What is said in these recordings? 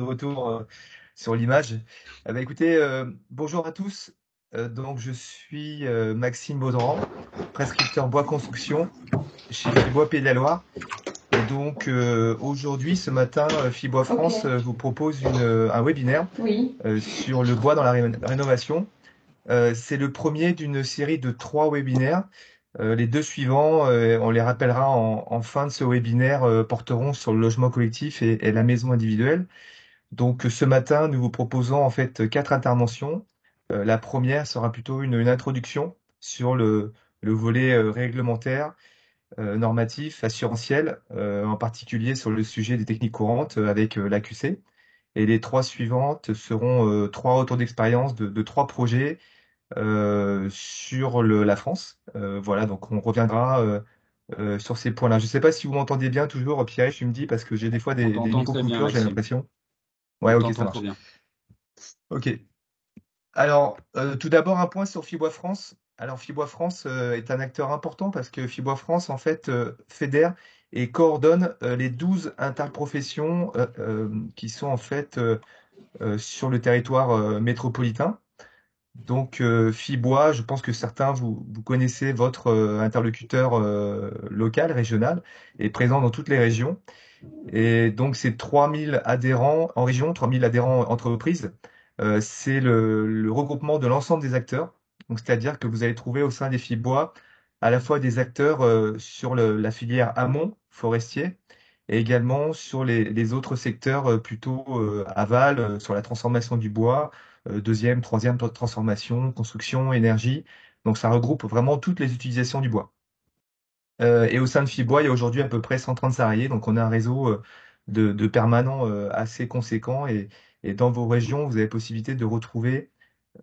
de retour sur l'image. Eh bien, écoutez, bonjour à tous. Donc, je suis Maxime Baudran, prescripteur bois construction chez Fibois Pays de la Loire. Et donc, aujourd'hui, ce matin, Fibois France vous propose un webinaire sur le bois dans la rénovation. C'est le premier d'une série de 3 webinaires. Les 2 suivants, on les rappellera en fin de ce webinaire, porteront sur le logement collectif et la maison individuelle. Donc ce matin, nous vous proposons en fait 4 interventions. La première sera plutôt une introduction sur le volet réglementaire, normatif, assurantiel, en particulier sur le sujet des techniques courantes avec l'AQC. Et les 3 suivantes seront 3 retours d'expérience de 3 projets sur la France. Voilà, donc on reviendra sur ces points-là. Je ne sais pas si vous m'entendez bien toujours, Pierre, je me dis, parce que j'ai des fois des micro-coupures, j'ai l'impression. Ouais, ok, ça marche. Ok. Alors, tout d'abord, un point sur Fibois France. Alors, Fibois France est un acteur important parce que Fibois France, en fait, fédère et coordonne les 12 interprofessions qui sont, en fait, sur le territoire métropolitain. Donc, Fibois, je pense que certains, vous connaissez votre interlocuteur local, régional, est présent dans toutes les régions. Et donc, c'est 3000 adhérents en région, 3000 adhérents entreprises. C'est le regroupement de l'ensemble des acteurs. Donc, c'est-à-dire que vous allez trouver au sein des Fibois à la fois des acteurs sur la filière amont, forestier, et également sur les autres secteurs plutôt aval, sur la transformation du bois, 2e, 3e transformation, construction, énergie. Donc, ça regroupe vraiment toutes les utilisations du bois. Et au sein de Fibois, il y a aujourd'hui à peu près 130 salariés. Donc, on a un réseau de permanents assez conséquent. Et dans vos régions, vous avez possibilité de retrouver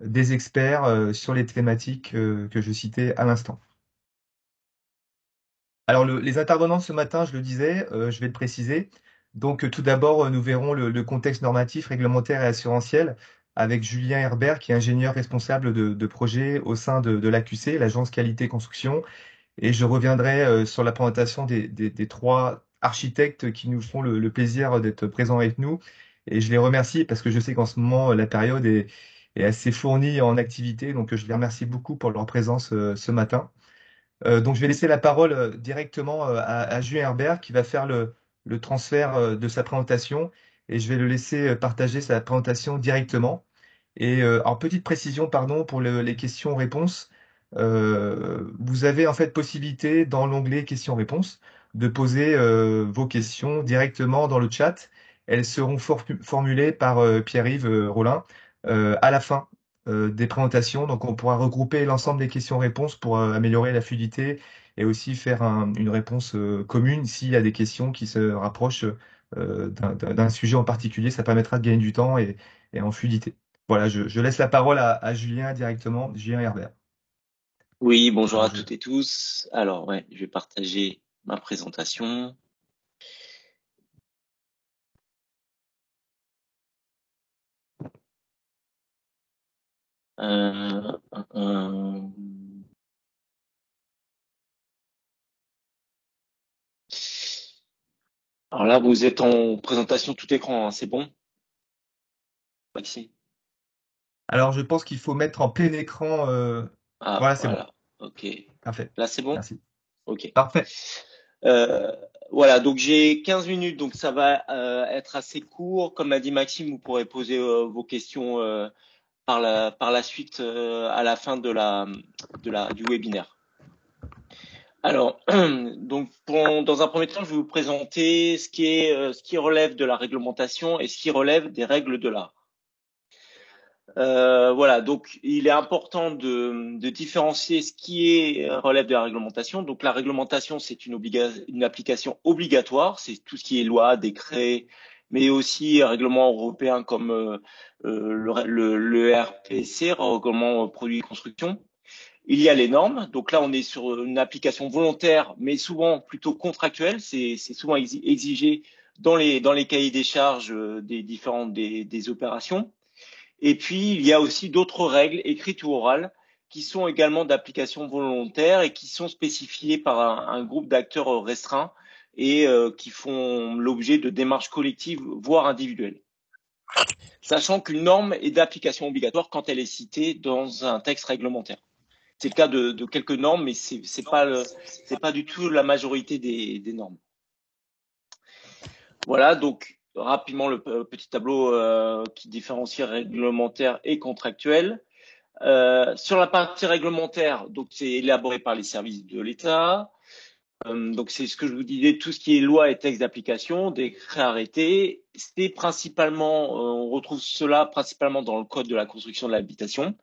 des experts sur les thématiques que je citais à l'instant. Alors, les intervenants ce matin, je le disais, je vais le préciser. Donc, tout d'abord, nous verrons le contexte normatif, réglementaire et assurantiel avec Julien Herbert, qui est ingénieur responsable de projet au sein de l'AQC, l'Agence Qualité Construction. Et je reviendrai sur la présentation des 3 architectes qui nous font le plaisir d'être présents avec nous. Et je les remercie parce que je sais qu'en ce moment, la période est assez fournie en activité. Donc, je les remercie beaucoup pour leur présence ce matin. Donc, je vais laisser la parole directement à Julien Herbert qui va faire le transfert de sa présentation. Et je vais le laisser partager sa présentation directement. Et en petite précision, pardon, pour les questions-réponses, vous avez en fait possibilité dans l'onglet questions-réponses de poser vos questions directement dans le chat. Elles seront formulées par Pierre-Yves Rollin à la fin des présentations. Donc on pourra regrouper l'ensemble des questions-réponses pour améliorer la fluidité et aussi faire une réponse commune s'il y a des questions qui se rapprochent d'un sujet en particulier, ça permettra de gagner du temps et en fluidité. Voilà, je laisse la parole à Julien directement, Julien Herbert. Oui, bonjour à toutes et tous. Alors, ouais, je vais partager ma présentation. Alors là, vous êtes en présentation tout écran, hein, c'est bon, Maxime? Alors, je pense qu'il faut mettre en plein écran. Ah, voilà, c'est voilà. Bon. OK. Parfait. Là, c'est bon. Merci. OK. Parfait. Voilà, donc j'ai 15 minutes, donc ça va être assez court. Comme l'a dit Maxime, vous pourrez poser vos questions par la suite à la fin du webinaire. Alors, donc, dans un premier temps, je vais vous présenter ce qui relève de la réglementation et ce qui relève des règles de l'art. Voilà, donc il est important de différencier ce qui relève de la réglementation. Donc la réglementation, c'est une application obligatoire, c'est tout ce qui est loi, décret, mais aussi règlement européen comme le RPC, règlement produits construction. Il y a les normes, donc là on est sur une application volontaire, mais souvent plutôt contractuelle, c'est souvent exigé dans les cahiers des charges des opérations. Et puis il y a aussi d'autres règles écrites ou orales qui sont également d'application volontaire et qui sont spécifiées par un groupe d'acteurs restreints et qui font l'objet de démarches collectives, voire individuelles. sachant qu'une norme est d'application obligatoire quand elle est citée dans un texte réglementaire. C'est le cas de quelques normes, mais ce n'est pas du tout la majorité des normes. Voilà, donc rapidement le petit tableau qui différencie réglementaire et contractuel. Sur la partie réglementaire, donc c'est élaboré par les services de l'État. Donc c'est ce que je vous disais, tout ce qui est loi et texte d'application, décrets, arrêtés, c'est principalement, on retrouve cela principalement dans le code de la construction de l'habitation.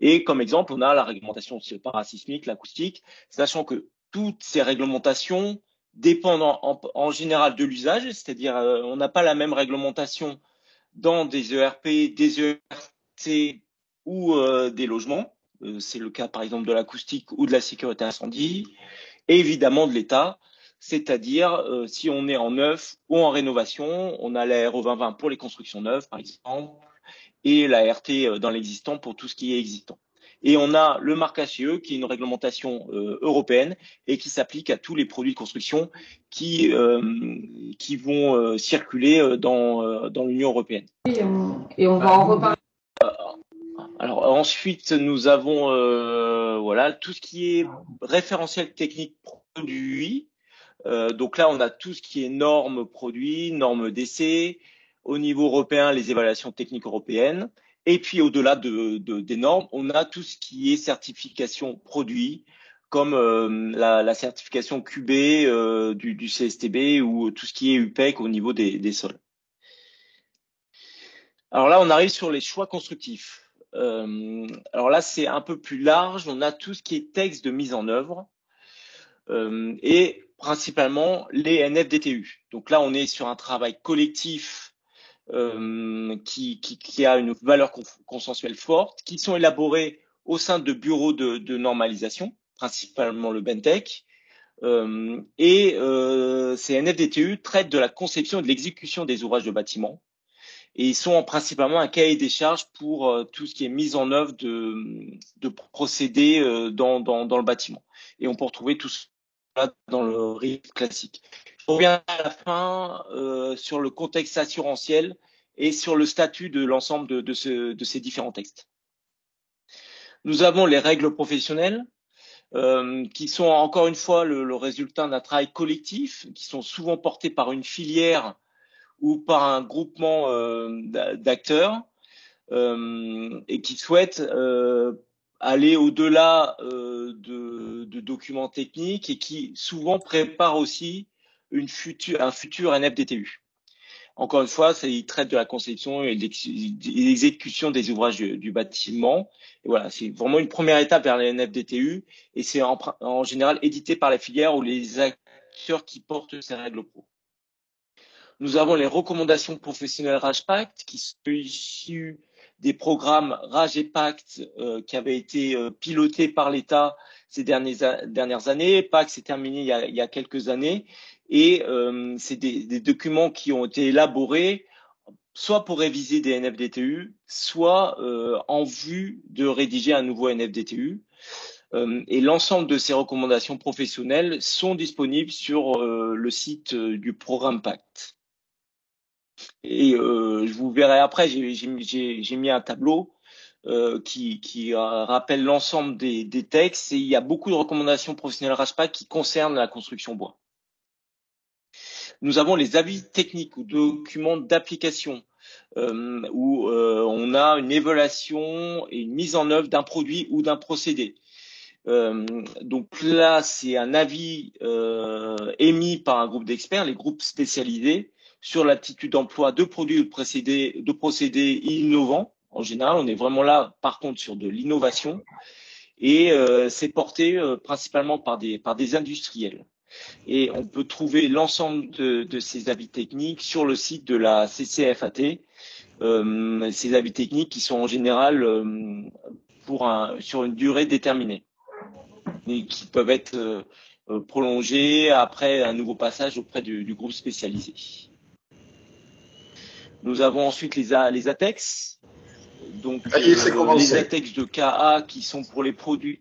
Et comme exemple, on a la réglementation parasismique, l'acoustique, sachant que toutes ces réglementations dépendent en général de l'usage, c'est-à-dire on n'a pas la même réglementation dans des ERP, des ERC ou des logements. C'est le cas par exemple de l'acoustique ou de la sécurité incendie. Et évidemment de l'État, c'est-à-dire si on est en neuf ou en rénovation, on a la RE 2020 pour les constructions neuves par exemple, et la RT dans l'existant pour tout ce qui est existant. Et on a le marc HCE qui est une réglementation européenne et qui s'applique à tous les produits de construction qui vont circuler dans l'Union européenne. Et on va en reparler. Alors ensuite, nous avons voilà tout ce qui est référentiel technique produit. Donc là, on a tout ce qui est normes produits, normes d'essai, au niveau européen, les évaluations techniques européennes. Et puis au-delà des normes, on a tout ce qui est certification produit, comme la certification QB du CSTB ou tout ce qui est UPEC au niveau des sols. Alors là, on arrive sur les choix constructifs. Alors là, c'est un peu plus large. On a tout ce qui est texte de mise en œuvre et principalement les NFDTU. Donc là, on est sur un travail collectif qui a une valeur consensuelle forte, qui sont élaborés au sein de bureaux de normalisation, principalement le BENTEC. Ces NFDTU traitent de la conception et de l'exécution des ouvrages de bâtiments. Et ils sont principalement un cahier des charges pour tout ce qui est mise en œuvre de procédés dans le bâtiment. Et on peut retrouver tout cela dans le RIP classique. Je reviens à la fin sur le contexte assurantiel et sur le statut de l'ensemble de ces différents textes. Nous avons les règles professionnelles qui sont encore une fois le résultat d'un travail collectif, qui sont souvent portés par une filière ou par un groupement d'acteurs et qui souhaitent aller au-delà de documents techniques et qui souvent préparent aussi un futur NFDTU. Encore une fois, ils traitent de la conception et de l'exécution des ouvrages du bâtiment. Et voilà, c'est vraiment une première étape vers les NFDTU et c'est en général édité par la filière ou les acteurs qui portent ces règles pro. Nous avons les recommandations professionnelles RAGE Pacte qui sont issues des programmes RAGE et Pacte qui avaient été pilotés par l'État ces dernières années. Pacte s'est terminé il y a quelques années et c'est des documents qui ont été élaborés soit pour réviser des NFDTU, soit en vue de rédiger un nouveau NFDTU. Et l'ensemble de ces recommandations professionnelles sont disponibles sur le site du programme Pacte. Et je vous verrai après, j'ai mis un tableau qui rappelle l'ensemble des textes et il y a beaucoup de recommandations professionnelles RAGEPAC qui concernent la construction bois. Nous avons les avis techniques ou documents d'application où on a une évaluation et une mise en œuvre d'un produit ou d'un procédé. Donc là, c'est un avis émis par un groupe d'experts, les groupes spécialisés, sur l'aptitude d'emploi de produits ou de procédés innovants. En général, on est vraiment là, par contre, sur de l'innovation. Et c'est porté principalement par des industriels. Et on peut trouver l'ensemble de ces avis techniques sur le site de la CCFAT. Ces avis techniques qui sont en général sur une durée déterminée et qui peuvent être prolongés après un nouveau passage auprès du groupe spécialisé. Nous avons ensuite les ATEX, donc les ATEX de KA qui sont pour les produits.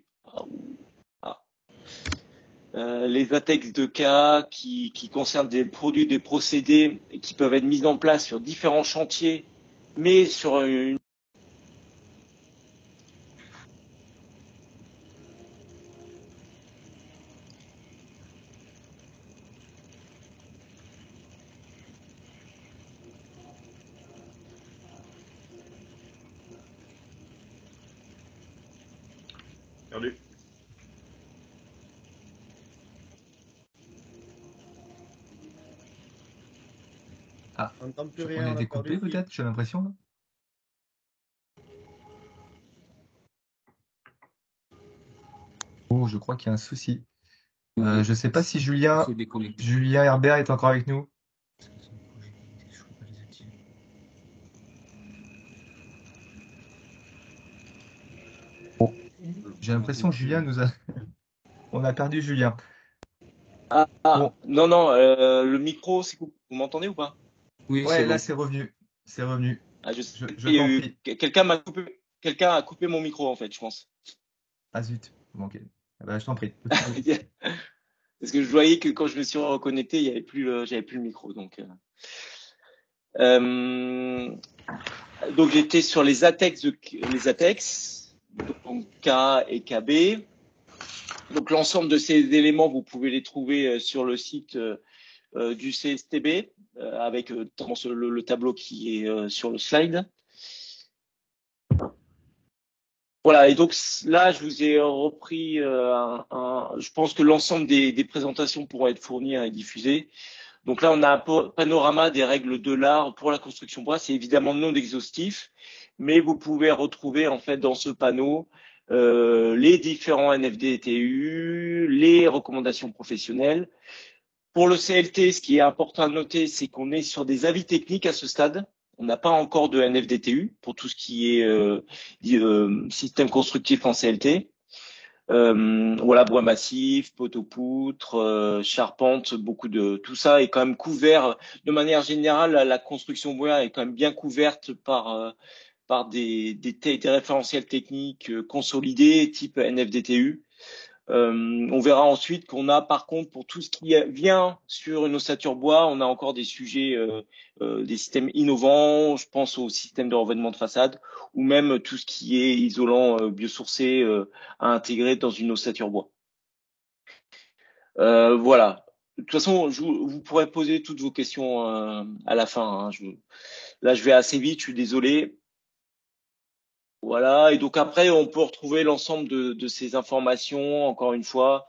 Les ATEX de KA qui concernent des produits, des procédés qui peuvent être mis en place sur différents chantiers mais sur une... Perdu. Ah, on a été coupé peut-être, j'ai l'impression. Oh, je crois qu'il y a un souci. Je ne sais pas si Julien Herbert est encore avec nous. Oh. J'ai l'impression que Julien nous a... on a perdu Julien. Ah, ah. Bon. Non, non, le micro, vous m'entendez ou pas? Oui, ouais, là, bon. C'est revenu. C'est revenu. Ah, je quelqu'un a coupé mon micro, en fait, je pense. Ah, zut. Bon, ok. Ah, bah, je t'en prie. Parce que je voyais que quand je me suis reconnecté, il n'y avait plus le... j'avais plus le micro. Donc j'étais sur les ATEX, donc K et KB. Donc, l'ensemble de ces éléments, vous pouvez les trouver sur le site du CSTB, avec le tableau qui est sur le slide. Voilà, et donc là, je vous ai repris, je pense que l'ensemble des présentations pourront être fournies et diffusées. Donc là, on a un panorama des règles de l'art pour la construction bois. C'est évidemment non exhaustif, mais vous pouvez retrouver en fait dans ce panneau les différents NFDTU, les recommandations professionnelles. Pour le CLT, ce qui est important à noter, c'est qu'on est sur des avis techniques à ce stade. On n'a pas encore de NFDTU pour tout ce qui est système constructif en CLT. Voilà, bois massif, poteaux-poutres, charpente, beaucoup de tout ça est quand même couvert. De manière générale, la construction bois est quand même bien couverte par des référentiels techniques consolidés type NFDTU. On verra ensuite qu'on a par contre pour tout ce qui vient sur une ossature bois, on a encore des sujets, des systèmes innovants, je pense au système de revêtement de façade ou même tout ce qui est isolant biosourcé à intégrer dans une ossature bois. Voilà. De toute façon, vous pourrez poser toutes vos questions à la fin. Hein. Là, je vais assez vite, je suis désolé. Voilà, et donc après, on peut retrouver l'ensemble de ces informations, encore une fois,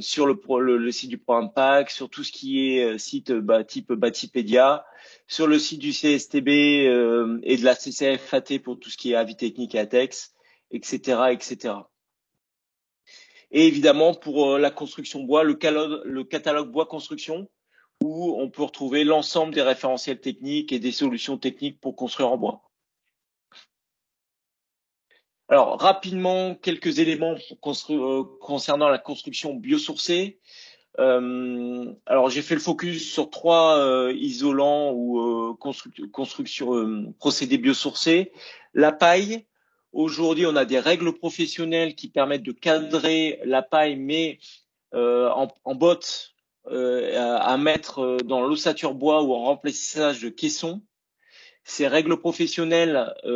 sur le site du programme Pacte, sur tout ce qui est site type Batipédia, sur le site du CSTB et de la CCFAT pour tout ce qui est avis technique et ATEX, etc., etc. Et évidemment, pour la construction bois, le catalogue bois construction, où on peut retrouver l'ensemble des référentiels techniques et des solutions techniques pour construire en bois. Alors, rapidement, quelques éléments concernant la construction biosourcée. Alors, j'ai fait le focus sur trois isolants ou procédés biosourcés. La paille, aujourd'hui, on a des règles professionnelles qui permettent de cadrer la paille, mais en bottes à mettre dans l'ossature bois ou en remplissage de caissons. Ces règles professionnelles, vous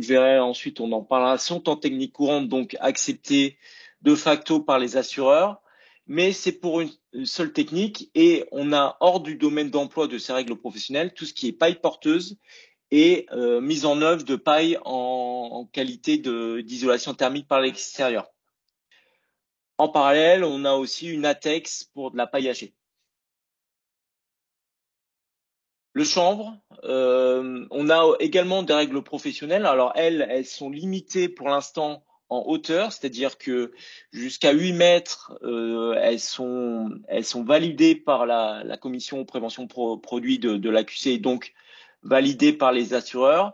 le verrez ensuite, on en parlera, sont en technique courante, donc acceptées de facto par les assureurs, mais c'est pour une seule technique et on a hors du domaine d'emploi de ces règles professionnelles tout ce qui est paille porteuse et mise en œuvre de paille en qualité d'isolation thermique par l'extérieur. En parallèle, on a aussi une ATEX pour de la paille hachée. Le chanvre, on a également des règles professionnelles. Alors elles sont limitées pour l'instant en hauteur, c'est-à-dire que jusqu'à 8 mètres, elles sont validées par la commission prévention produit de l'AQC et donc validées par les assureurs.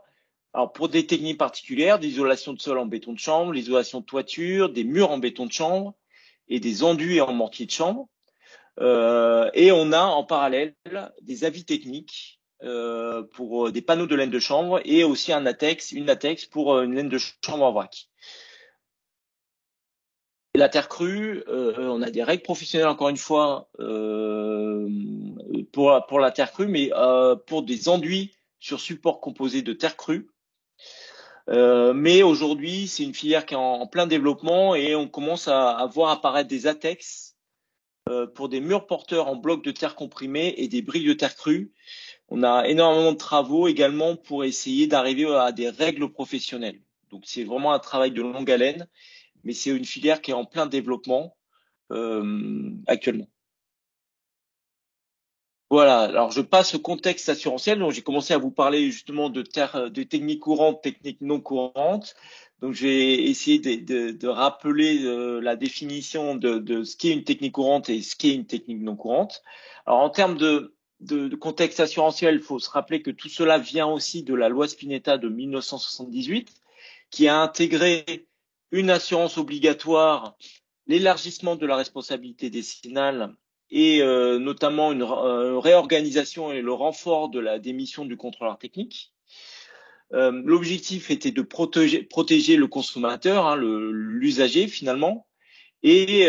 Alors pour des techniques particulières, d'isolation de sol en béton de chanvre, l'isolation de toiture, des murs en béton de chanvre et des enduits en mortier de chanvre. Et on a en parallèle des avis techniques pour des panneaux de laine de chanvre et aussi une ATEX pour une laine de chanvre en vrac. Et la terre crue, on a des règles professionnelles encore une fois pour la terre crue, mais pour des enduits sur support composé de terre crue. Mais aujourd'hui, c'est une filière qui est en plein développement et on commence à voir apparaître des ATEX pour des murs porteurs en blocs de terre comprimée et des briques de terre crue. On a énormément de travaux également pour essayer d'arriver à des règles professionnelles. Donc, c'est vraiment un travail de longue haleine, mais c'est une filière qui est en plein développement actuellement. Voilà, alors je passe au contexte assurantiel. Donc j'ai commencé à vous parler justement de techniques courantes, techniques non courantes. Donc j'ai essayé de rappeler la définition de ce qu'est une technique courante et ce qu'est une technique non courante. Alors en termes de contexte assurantiel, il faut se rappeler que tout cela vient aussi de la loi Spinetta de 1978 qui a intégré une assurance obligatoire, l'élargissement de la responsabilité décennale et notamment une réorganisation et le renfort de la démission du contrôleur technique. L'objectif était de protéger le consommateur, hein, l'usager finalement, et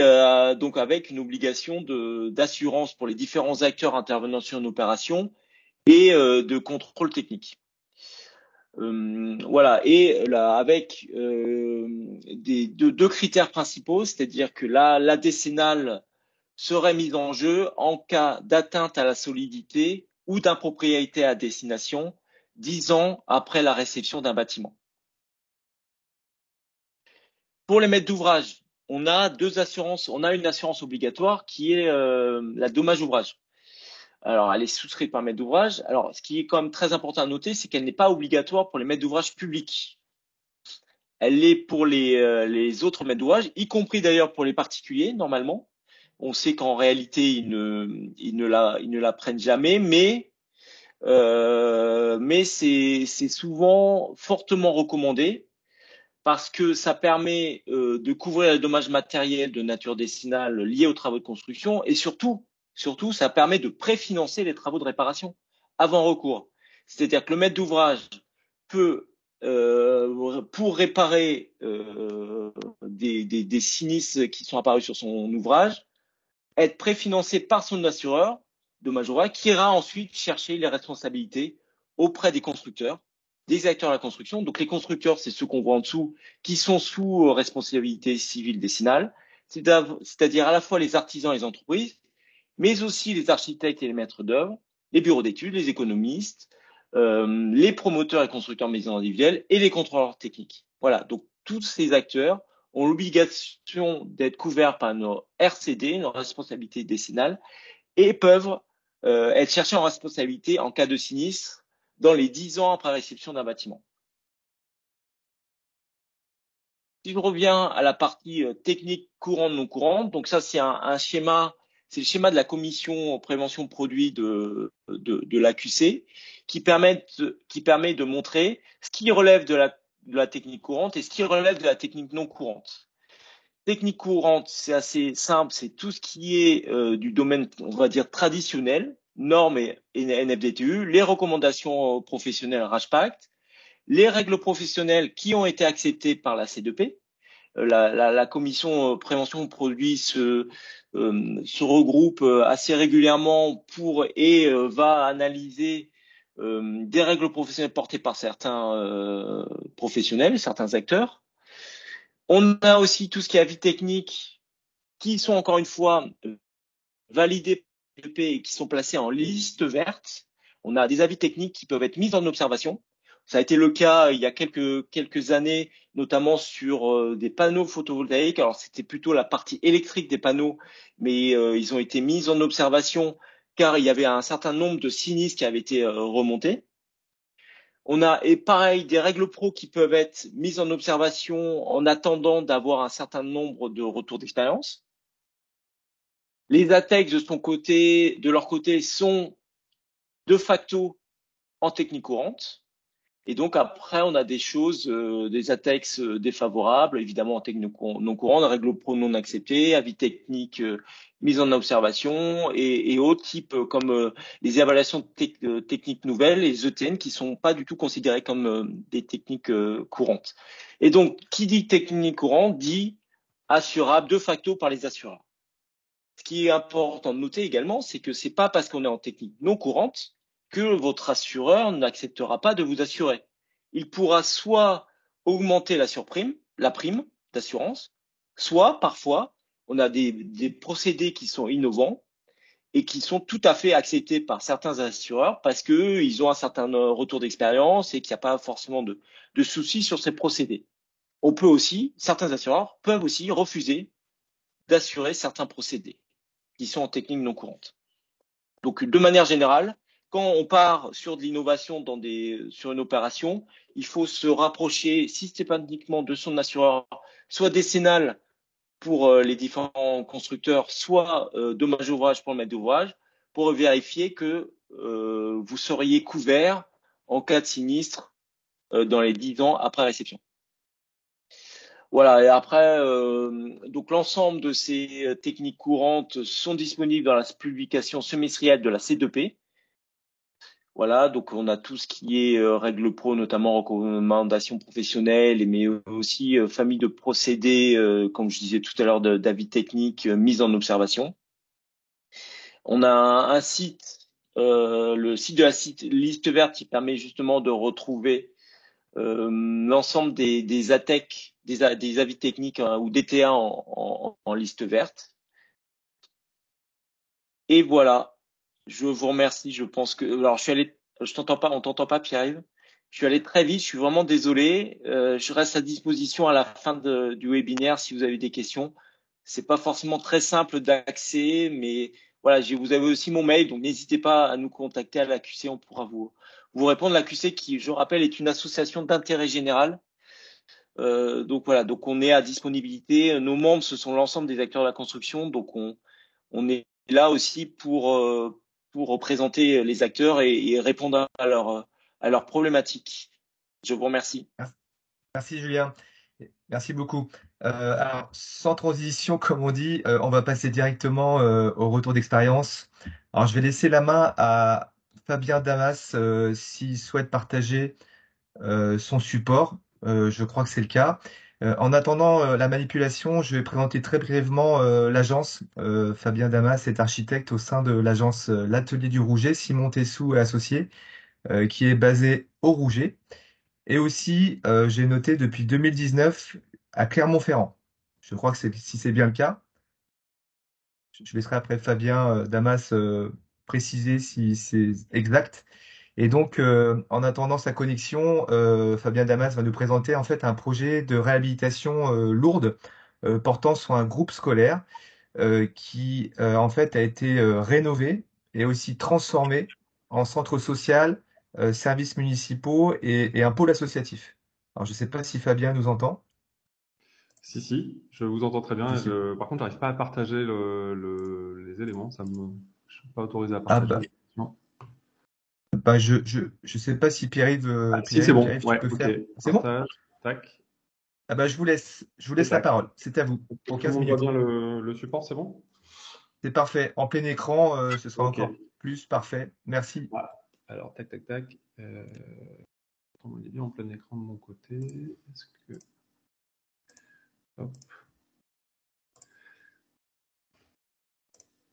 donc avec une obligation d'assurance pour les différents acteurs intervenant sur une opération et de contrôle technique. Voilà, et là, avec deux critères principaux, c'est-à-dire que la décennale serait mise en jeu en cas d'atteinte à la solidité ou d'impropriété à destination 10 ans après la réception d'un bâtiment. Pour les maîtres d'ouvrage, on a deux assurances. On a une assurance obligatoire qui est la dommage ouvrage. Alors, elle est souscrite par maître d'ouvrage. Alors, ce qui est quand même très important à noter, c'est qu'elle n'est pas obligatoire pour les maîtres d'ouvrage publics. Elle est pour les autres maîtres d'ouvrage, y compris d'ailleurs pour les particuliers, normalement. On sait qu'en réalité, ils ne la prennent jamais, mais c'est souvent fortement recommandé parce que ça permet de couvrir les dommages matériels de nature décennale liés aux travaux de construction et surtout, ça permet de préfinancer les travaux de réparation avant recours. C'est-à-dire que le maître d'ouvrage peut, pour réparer des sinistres qui sont apparus sur son ouvrage, être préfinancé par son assureur, dommage ouvrage, qui ira ensuite chercher les responsabilités auprès des constructeurs, des acteurs de la construction. Donc les constructeurs, c'est ceux qu'on voit en dessous, qui sont sous responsabilité civile décennale, c'est-à-dire à la fois les artisans et les entreprises, mais aussi les architectes et les maîtres d'œuvre, les bureaux d'études, les économistes, les promoteurs et constructeurs maisons individuelles et les contrôleurs techniques. Voilà, donc tous ces acteurs ont l'obligation d'être couverts par nos RCD, nos responsabilités décennales, et peuvent être cherchés en responsabilité en cas de sinistre dans les 10 ans après réception d'un bâtiment. Si je reviens à la partie technique courante, non courante, donc ça c'est un schéma, c'est le schéma de la commission prévention produit de l'AQC qui permet de montrer ce qui relève de la technique courante et ce qui relève de la technique non courante. Technique courante, c'est assez simple, c'est tout ce qui est du domaine, on va dire, traditionnel, normes et NFDTU, les recommandations professionnelles RH Pacte, les règles professionnelles qui ont été acceptées par la C2P. La commission prévention produit se regroupe assez régulièrement va analyser des règles professionnelles portées par certains professionnels, certains acteurs. On a aussi tout ce qui est avis techniques qui sont encore une fois validés par l'EP et qui sont placés en liste verte. On a des avis techniques qui peuvent être mis en observation. Ça a été le cas il y a quelques années, notamment sur des panneaux photovoltaïques. Alors c'était plutôt la partie électrique des panneaux, mais ils ont été mis en observation car il y avait un certain nombre de sinistres qui avaient été remontés. On a, et pareil, des règles pro qui peuvent être mises en observation en attendant d'avoir un certain nombre de retours d'expérience. Les ATEX de leur côté, sont de facto en technique courante. Et donc après, on a des choses, des ATEX défavorables, évidemment en technique non courante, règles pro non acceptées, avis techniques mise en observation et autres types comme les évaluations techniques nouvelles, les ETN, qui sont pas du tout considérées comme des techniques courantes. Et donc, qui dit technique courante dit assurable de facto par les assureurs. Ce qui est important de noter également, c'est que c'est pas parce qu'on est en technique non courante que votre assureur n'acceptera pas de vous assurer. Il pourra soit augmenter la prime d'assurance, soit parfois, on a des procédés qui sont innovants et qui sont tout à fait acceptés par certains assureurs parce qu'ils ont un certain retour d'expérience et qu'il n'y a pas forcément de soucis sur ces procédés. On peut aussi, certains assureurs peuvent aussi refuser d'assurer certains procédés qui sont en technique non courante. Donc, de manière générale, quand on part sur de l'innovation sur une opération, il faut se rapprocher systématiquement de son assureur, soit décennal pour les différents constructeurs, soit dommage ouvrage pour le maître d'ouvrage, pour vérifier que vous seriez couvert en cas de sinistre dans les 10 ans après réception. Voilà, et après, donc l'ensemble de ces techniques courantes sont disponibles dans la publication semestrielle de la C2P. Voilà, donc on a tout ce qui est règles pro, notamment recommandations professionnelles, mais aussi famille de procédés, comme je disais tout à l'heure, d'avis techniques mise en observation. On a un site, le site de la liste verte qui permet justement de retrouver l'ensemble des ATEC, des avis techniques ou DTA en liste verte. Et voilà. Je vous remercie. Je pense que. Alors, je suis allé. Je t'entends pas. On t'entend pas, Pierre-Yves. Je suis allé très vite. Je suis vraiment désolé. Je reste à disposition à la fin du webinaire si vous avez des questions. C'est pas forcément très simple d'accès, mais voilà. Vous avez aussi mon mail, donc n'hésitez pas à nous contacter à l'AQC. On pourra vous répondre. L'AQC, qui, je rappelle, est une association d'intérêt général. Donc voilà. Donc on est à disponibilité. Nos membres, ce sont l'ensemble des acteurs de la construction. Donc on est là aussi pour représenter les acteurs et répondre à leurs problématiques. Je vous remercie. Merci Julien. Merci beaucoup. Alors, sans transition, comme on dit, on va passer directement au retour d'expérience. Alors, je vais laisser la main à Fabien Damas s'il souhaite partager son support. Je crois que c'est le cas. En attendant la manipulation, je vais présenter très brièvement l'agence. Fabien Damas est architecte au sein de l'agence L'Atelier du Rouget, Simon Tessou et associé, qui est basée au Rouget. Et aussi, j'ai noté depuis 2019 à Clermont-Ferrand. Je crois que si c'est bien le cas. Je laisserai après Fabien Damas préciser si c'est exact. Et donc, en attendant sa connexion, Fabien Damas va nous présenter en fait un projet de réhabilitation lourde portant sur un groupe scolaire qui en fait a été rénové et aussi transformé en centre social, services municipaux et un pôle associatif. Alors, je ne sais pas si Fabien nous entend. Si, je vous entends très bien. Si. Par contre, je n'arrive pas à partager les éléments. Je ne suis pas autorisé à partager. Ah bah. Bah, je sais pas si Pierre-Yves. Si c'est bon. Pierre-Yves, ouais, tu peux faire. C'est bon. Tac. Ah bah, je vous laisse la parole. C'est à vous. Pour 15 minutes. On voit bien le support, c'est bon. C'est parfait. En plein écran, ce sera encore plus parfait. Merci. Voilà. Alors tac. Attends, il est bien en plein écran de mon côté. Est-ce que. Hop.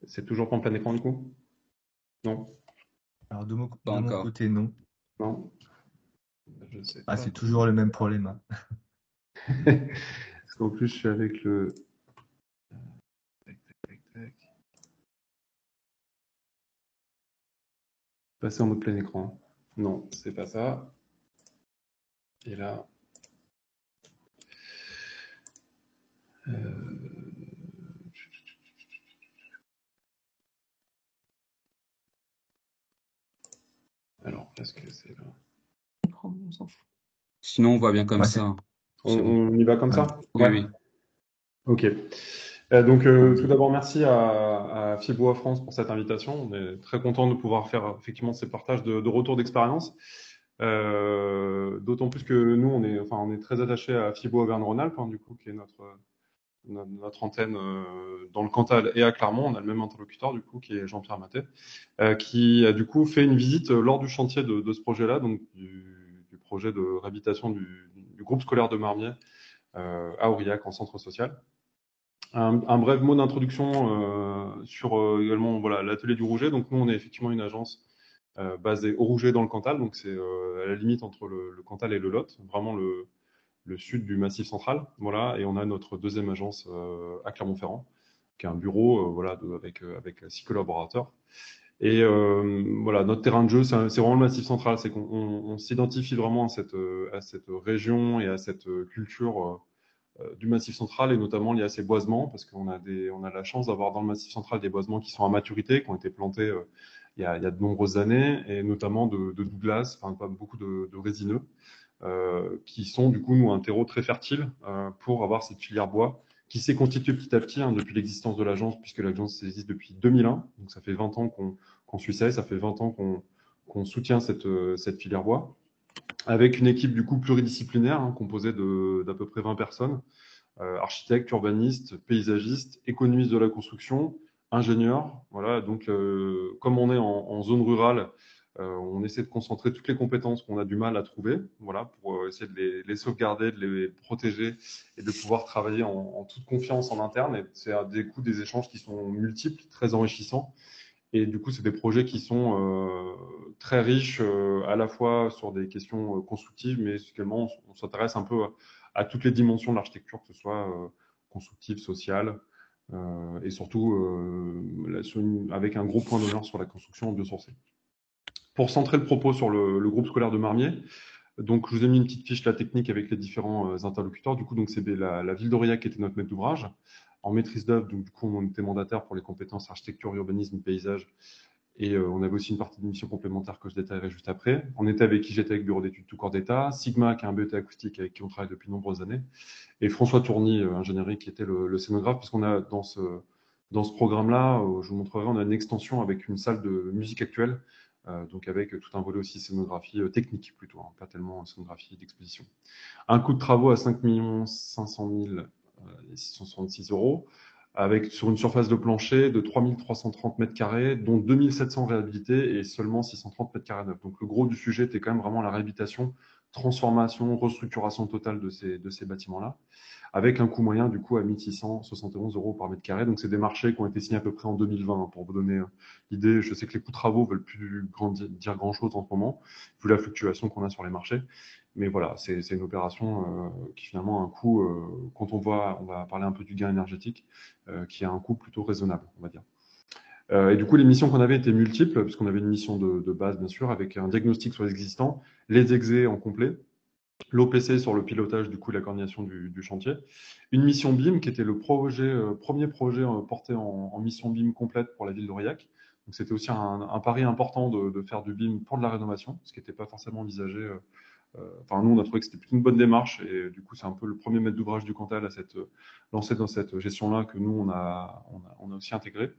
C'est toujours pas en plein écran du coup. Non. Alors, de mon côté, non. Non. Je sais pas. Ah, c'est toujours le même problème. Hein. Parce qu'en plus, je suis avec le. Tac. Passer en mode plein écran. Non, c'est pas ça. Et là. Alors, est-ce que c'est là ? On s'en fout. Sinon, on voit bien comme ça. On y va comme ça ? Oui. Ok. Donc, tout d'abord, merci à Fibois France pour cette invitation. On est très content de pouvoir faire effectivement ces partages de retour d'expérience. D'autant plus que nous, on est très attachés à Fibois Auvergne-Rhône-Alpes, du coup, qui est notre antenne dans le Cantal et à Clermont. On a le même interlocuteur du coup qui est Jean-Pierre Maté, qui a du coup fait une visite lors du chantier de ce projet-là, donc du projet de réhabilitation du groupe scolaire de Marmiers à Aurillac en centre social. Un bref mot d'introduction sur également voilà, l'Atelier du Rouget. Donc nous on est effectivement une agence basé au Rouget dans le Cantal, donc c'est à la limite entre le Cantal et le Lot, vraiment le sud du Massif central. Voilà, et on a notre deuxième agence à Clermont-Ferrand, qui est un bureau voilà, avec 6 collaborateurs. Et voilà, notre terrain de jeu, c'est vraiment le Massif central, c'est qu'on s'identifie vraiment à cette région et à cette culture du Massif central, et notamment liée à ces boisements, parce qu'on a, la chance d'avoir dans le Massif central des boisements qui sont à maturité, qui ont été plantés il y a de nombreuses années, et notamment de Douglas, enfin pas beaucoup de résineux, qui sont du coup nous un terreau très fertile pour avoir cette filière bois qui s'est constituée petit à petit hein, depuis l'existence de l'agence, puisque l'agence existe depuis 2001, donc ça fait 20 ans qu'on suit ça, et ça fait 20 ans qu'on soutient cette filière bois, avec une équipe du coup pluridisciplinaire hein, composée d'à peu près 20 personnes, architectes, urbanistes, paysagistes, économistes de la construction, ingénieur, voilà, donc comme on est en zone rurale, on essaie de concentrer toutes les compétences qu'on a du mal à trouver, voilà, pour essayer de les sauvegarder, de les protéger et de pouvoir travailler en toute confiance en interne. Et c'est des échanges qui sont multiples, très enrichissants, et du coup c'est des projets qui sont très riches à la fois sur des questions constructives, mais également on s'intéresse un peu à toutes les dimensions de l'architecture, que ce soit constructive, sociale, et surtout avec un gros point d'honneur sur la construction biosourcée. Pour centrer le propos sur le groupe scolaire de Marmiers, donc je vous ai mis une petite fiche là, technique avec les différents interlocuteurs. Du coup, donc c'est la ville d'Aurillac qui était notre maître d'ouvrage en maîtrise d'œuvre. Donc du coup, on était mandataire pour les compétences architecture, urbanisme, paysage, et on avait aussi une partie d'émission complémentaire que je détaillerai juste après. On était avec IGT, avec Bureau d'études tout corps d'État, Sigma qui est un BET acoustique avec qui on travaille depuis de nombreuses années, et François Tourny, ingénierie, qui était le scénographe, puisqu'on a dans ce programme-là, je vous montrerai, on a une extension avec une salle de musique actuelle, donc avec tout un volet aussi scénographie technique plutôt, hein, pas tellement scénographie d'exposition. Un coût de travaux à 5 500 666 €, sur une surface de plancher de 3330 m², dont 2700 réhabilités et seulement 630 m² neufs. Donc le gros du sujet était quand même vraiment la réhabilitation, transformation, restructuration totale de ces bâtiments-là, avec un coût moyen du coup à 1671 € par m². Donc c'est des marchés qui ont été signés à peu près en 2020, pour vous donner l'idée. Je sais que les coûts de travaux ne veulent plus dire grand-chose en ce moment, vu la fluctuation qu'on a sur les marchés. Mais voilà, c'est une opération qui finalement a un coût, quand on va parler un peu du gain énergétique, qui a un coût plutôt raisonnable, on va dire. Et du coup, les missions qu'on avait étaient multiples, puisqu'on avait une mission de base, bien sûr, avec un diagnostic sur les existants, les exés en complet, l'OPC sur le pilotage, du coup, la coordination du chantier, une mission BIM qui était le premier projet porté en mission BIM complète pour la ville d'Aurillac. Donc, c'était aussi un pari important de faire du BIM pour de la rénovation, ce qui n'était pas forcément envisagé. Enfin, nous, on a trouvé que c'était plutôt une bonne démarche, et du coup, c'est un peu le premier maître d'ouvrage du Cantal à s'être lancé dans cette gestion-là, que nous, on a aussi intégré.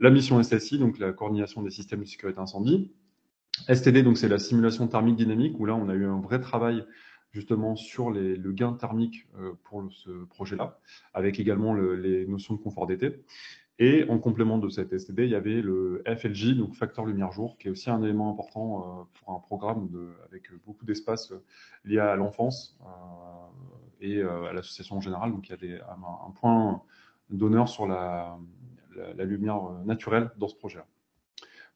La mission SSI, donc la coordination des systèmes de sécurité incendie. STD, donc c'est la simulation thermique dynamique, où là, on a eu un vrai travail justement sur le gain thermique pour ce projet-là, avec également les notions de confort d'été. Et en complément de cette STD, il y avait le FLJ, donc facteur lumière-jour, qui est aussi un élément important pour un programme avec beaucoup d'espace lié à l'enfance et à l'association en général. Donc il y a un point d'honneur sur la lumière naturelle dans ce projet-là.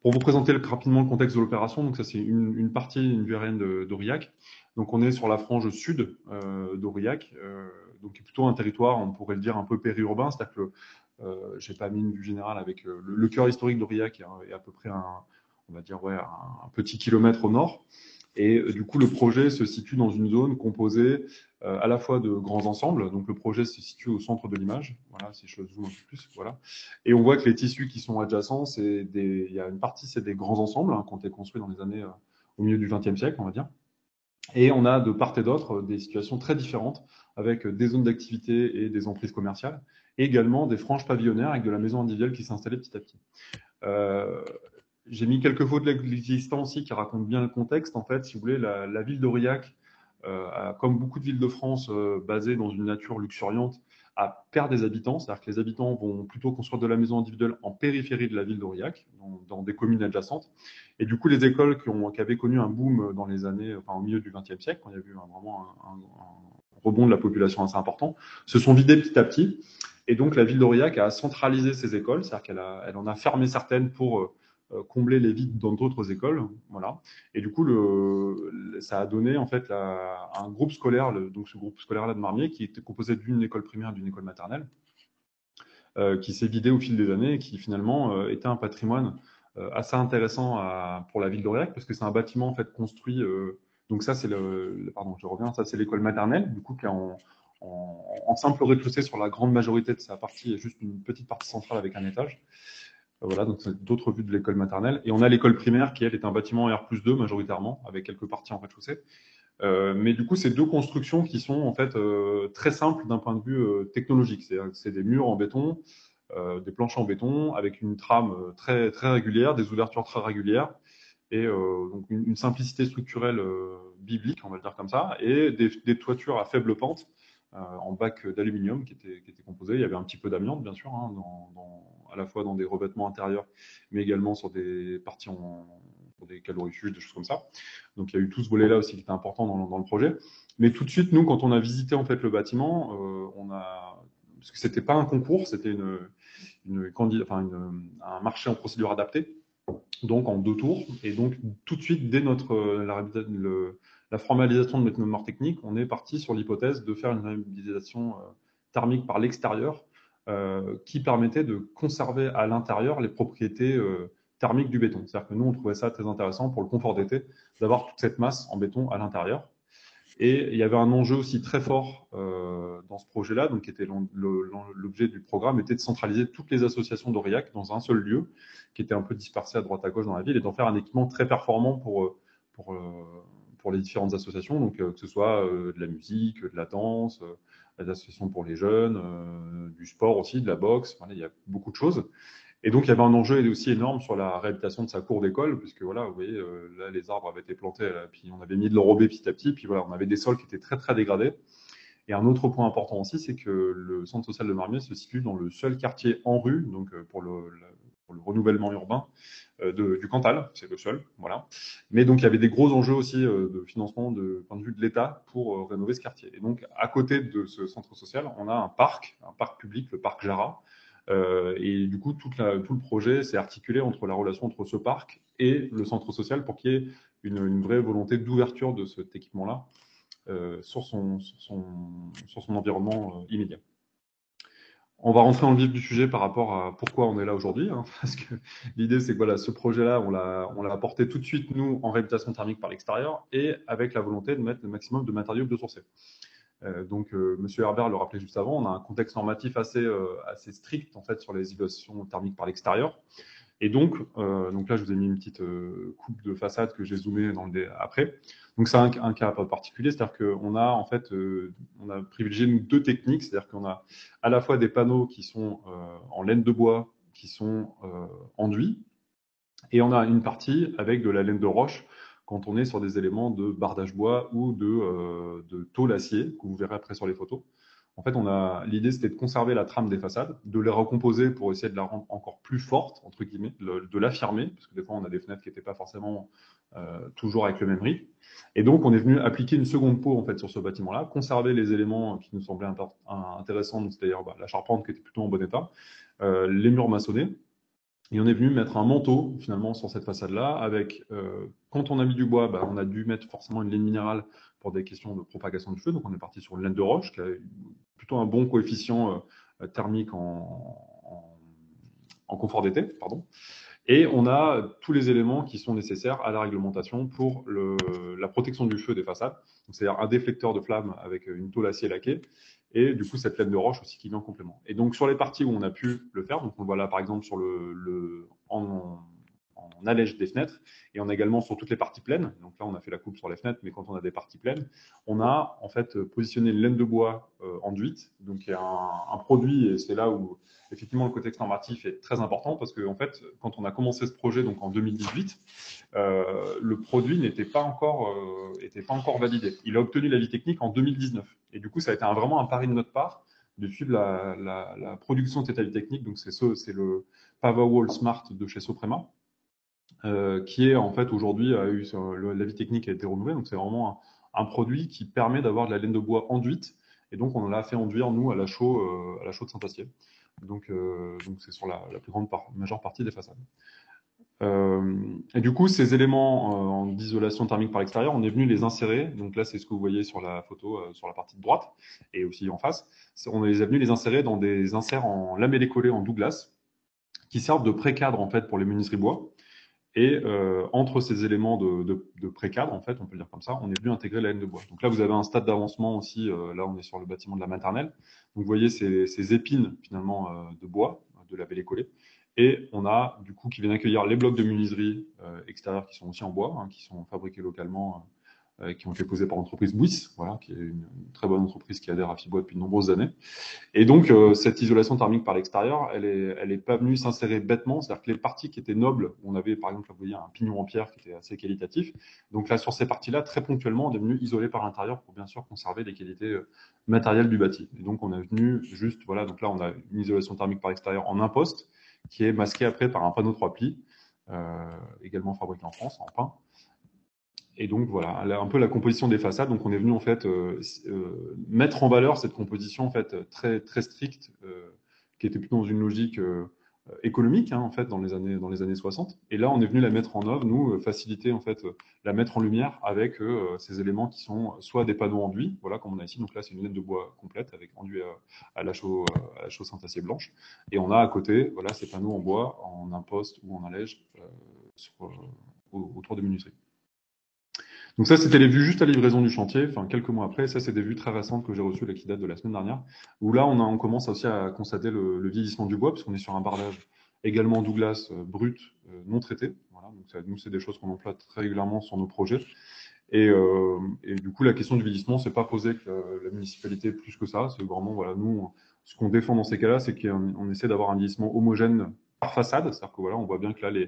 Pour vous présenter rapidement le contexte de l'opération, donc ça c'est une partie, une VRN d'Aurillac. Donc on est sur la frange sud d'Aurillac, donc qui est plutôt un territoire, on pourrait le dire, un peu périurbain, c'est-à-dire que je n'ai pas mis une vue générale avec le cœur historique d'Aurillac est à peu près on va dire, ouais, un petit kilomètre au nord. Et du coup, le projet se situe dans une zone composée à la fois de grands ensembles. Donc, le projet se situe au centre de l'image. Voilà, si je zoome un peu plus. Voilà. Et on voit que les tissus qui sont adjacents, il y a une partie, c'est des grands ensembles hein, qui ont été construits dans les années au milieu du XXe siècle, on va dire. Et on a de part et d'autre des situations très différentes avec des zones d'activité et des emprises commerciales, et également des franges pavillonnaires avec de la maison individuelle qui s'installait petit à petit. J'ai mis quelques photos de l'existant aussi qui racontent bien le contexte. En fait, si vous voulez, la ville d'Aurillac, comme beaucoup de villes de France basées dans une nature luxuriante, perd des habitants. C'est-à-dire que les habitants vont plutôt construire de la maison individuelle en périphérie de la ville d'Aurillac, dans des communes adjacentes. Et du coup, les écoles qui avaient connu un boom dans les années, enfin, au milieu du XXe siècle, quand il y a eu vraiment un rebond de la population assez important, se sont vidées petit à petit. Et donc, la ville d'Aurillac a centralisé ses écoles. C'est-à-dire qu'elle en a fermé certaines pour combler les vides dans d'autres écoles. Voilà. Et du coup, ça a donné en fait un groupe scolaire, donc ce groupe scolaire-là de Marmiers, qui était composé d'une école primaire et d'une école maternelle, qui s'est vidé au fil des années et qui finalement était un patrimoine assez intéressant pour la ville d'Aurillac, parce que c'est un bâtiment en fait construit. Donc ça, c'est l'école maternelle, du coup, qui est en simple rez-de-chaussée sur la grande majorité de sa partie, et juste une petite partie centrale avec un étage. Voilà, donc c'est d'autres vues de l'école maternelle. Et on a l'école primaire qui, elle, est un bâtiment R+2 majoritairement, avec quelques parties en rez-de-chaussée. Mais du coup, c'est deux constructions qui sont en fait très simples d'un point de vue technologique. C'est des murs en béton, des planchers en béton, avec une trame très, très régulière, des ouvertures très régulières, et donc une simplicité structurelle biblique, on va le dire comme ça, et des toitures à faible pente, en bac d'aluminium qui était composé. Il y avait un petit peu d'amiante, bien sûr, hein, à la fois dans des revêtements intérieurs, mais également sur des parties sur des calorifuges, des choses comme ça. Donc il y a eu tout ce volet-là aussi qui était important dans le projet. Mais tout de suite, nous, quand on a visité en fait le bâtiment, parce que c'était pas un concours, c'était un marché en procédure adaptée, donc en deux tours. Et donc tout de suite, dès la formalisation de notre norme technique, on est parti sur l'hypothèse de faire une réhabilitation thermique par l'extérieur qui permettait de conserver à l'intérieur les propriétés thermiques du béton. C'est-à-dire que nous, on trouvait ça très intéressant pour le confort d'été d'avoir toute cette masse en béton à l'intérieur. Et il y avait un enjeu aussi très fort dans ce projet-là, donc qui était l'objet du programme, était de centraliser toutes les associations d'Aurillac dans un seul lieu, qui était un peu dispersé à droite à gauche dans la ville, et d'en faire un équipement très performant pour les différentes associations, donc que ce soit de la musique, de la danse, des associations pour les jeunes, du sport aussi, de la boxe, voilà, il y a beaucoup de choses. Et donc il y avait un enjeu aussi énorme sur la réhabilitation de sa cour d'école, puisque voilà, vous voyez, là les arbres avaient été plantés, là, puis on avait mis de l'enrobé petit à petit, puis voilà, on avait des sols qui étaient très très dégradés. Et un autre point important aussi, c'est que le centre social de Marmiers se situe dans le seul quartier en rue, donc pour le renouvellement urbain du Cantal, c'est le seul, voilà. Mais donc il y avait des gros enjeux aussi de financement de point de vue de l'État pour rénover ce quartier. Et donc à côté de ce centre social, on a un parc public, le parc Jarat, et du coup tout le projet s'est articulé entre la relation entre ce parc et le centre social pour qu'il y ait une vraie volonté d'ouverture de cet équipement-là sur son environnement immédiat. On va rentrer dans le vif du sujet par rapport à pourquoi on est là aujourd'hui, hein, parce que l'idée, c'est que voilà, ce projet-là, on l'a apporté tout de suite, nous, en réhabilitation thermique par l'extérieur, et avec la volonté de mettre le maximum de matériaux biosourcés. Donc, M. Herbert le rappelait juste avant, on a un contexte normatif assez strict, en fait, sur les isolations thermiques par l'extérieur. Et donc là, je vous ai mis une petite coupe de façade que j'ai zoomée après. Donc, c'est un cas particulier, c'est-à-dire qu'on a, en fait, on a privilégié deux techniques, c'est-à-dire qu'on a à la fois des panneaux qui sont en laine de bois, qui sont enduits, et on a une partie avec de la laine de roche quand on est sur des éléments de bardage bois ou de tôle acier, que vous verrez après sur les photos. En fait, l'idée, c'était de conserver la trame des façades, de les recomposer pour essayer de la rendre encore plus forte, entre guillemets, de l'affirmer, parce que des fois, on a des fenêtres qui n'étaient pas forcément toujours avec le même rythme. Et donc, on est venu appliquer une seconde peau en fait, sur ce bâtiment-là, conserver les éléments qui nous semblaient intéressants, c'est-à-dire la charpente qui était plutôt en bon état, les murs maçonnés. Et on est venu mettre un manteau, finalement, sur cette façade-là, avec, quand on a mis du bois, bah, on a dû mettre forcément une laine minérale pour des questions de propagation du feu. Donc, on est parti sur une laine de roche, qui a plutôt un bon coefficient thermique en confort d'été, pardon. Et on a tous les éléments qui sont nécessaires à la réglementation pour la protection du feu des façades. Donc, c'est-à-dire un déflecteur de flammes avec une tôle acier laquée. Et du coup, cette laine de roche aussi qui vient en complément. Et donc, sur les parties où on a pu le faire, donc on le voit là, par exemple, sur en allège des fenêtres, et on a également sur toutes les parties pleines. Donc là, on a fait la coupe sur les fenêtres, mais quand on a des parties pleines, on a en fait positionné une laine de bois enduite, donc qui est un produit, et c'est là où, effectivement, le contexte normatif est très important, parce que en fait, quand on a commencé ce projet, donc en 2018, le produit n'était pas encore validé. Il a obtenu l'avis technique en 2019. Et du coup, ça a été vraiment un pari de notre part de suivre la production de cet avis technique. Donc, c'est le Powerwall Smart de chez Soprema, qui est en fait aujourd'hui, l'avis technique a été renouvelé. Donc, c'est vraiment un produit qui permet d'avoir de la laine de bois enduite. Et donc, on l'a fait enduire, nous, à la chaux de Saint-Astier. Donc, c'est sur la plus grande majeure partie des façades. Et du coup, ces éléments d'isolation thermique par l'extérieur, on est venu les insérer. Donc là, c'est ce que vous voyez sur la photo, sur la partie de droite et aussi en face. On est venu les insérer dans des inserts en lamellé-collé en Douglas qui servent de pré-cadre en fait, pour les menuiseries bois. Et entre ces éléments de pré-cadre, en fait, on peut le dire comme ça, on est venu intégrer la laine de bois. Donc là, vous avez un stade d'avancement aussi. Là, on est sur le bâtiment de la maternelle. Donc, vous voyez ces épines finalement de bois, de lamellé-collé. Et on a du coup qui viennent accueillir les blocs de menuiserie extérieure qui sont aussi en bois, hein, qui sont fabriqués localement, qui ont été posés par l'entreprise Bouis, voilà, qui est une très bonne entreprise qui adhère à Fibois depuis de nombreuses années. Et donc cette isolation thermique par l'extérieur, elle est pas venue s'insérer bêtement, c'est-à-dire que les parties qui étaient nobles, on avait par exemple, là, vous voyez, un pignon en pierre qui était assez qualitatif. Donc là, sur ces parties-là, très ponctuellement, on est venu isoler par l'intérieur pour bien sûr conserver les qualités matérielles du bâti. Et donc on est venu juste, voilà, donc là on a une isolation thermique par l'extérieur en imposte, qui est masqué après par un panneau 3 plis, également fabriqué en France, en pin. Et donc voilà, là, un peu la composition des façades. Donc on est venu en fait mettre en valeur cette composition en fait très très stricte, qui était plutôt dans une logique économique hein, en fait dans les années 60. Et là on est venu la mettre en œuvre, nous faciliter en fait la mettre en lumière avec ces éléments qui sont soit des panneaux enduits, voilà comme on a ici. Donc là c'est une laine de bois complète avec enduit à la chaux synthacée blanche. Et on a à côté voilà ces panneaux en bois en imposte ou en allège autour des menuiseries. Donc ça, c'était les vues juste à livraison du chantier, enfin quelques mois après. Ça, c'est des vues très récentes que j'ai reçues, là, qui datent de la semaine dernière, où là, on commence aussi à constater le vieillissement du bois, parce qu'on est sur un bardage également Douglas brut, non traité. Voilà, donc ça, nous, c'est des choses qu'on emploie très régulièrement sur nos projets. Et du coup, la question du vieillissement, c'est pas posé que la municipalité plus que ça. C'est vraiment, voilà, nous, ce qu'on défend dans ces cas-là, c'est qu'on essaie d'avoir un vieillissement homogène par façade, c'est-à-dire que voilà, on voit bien que là,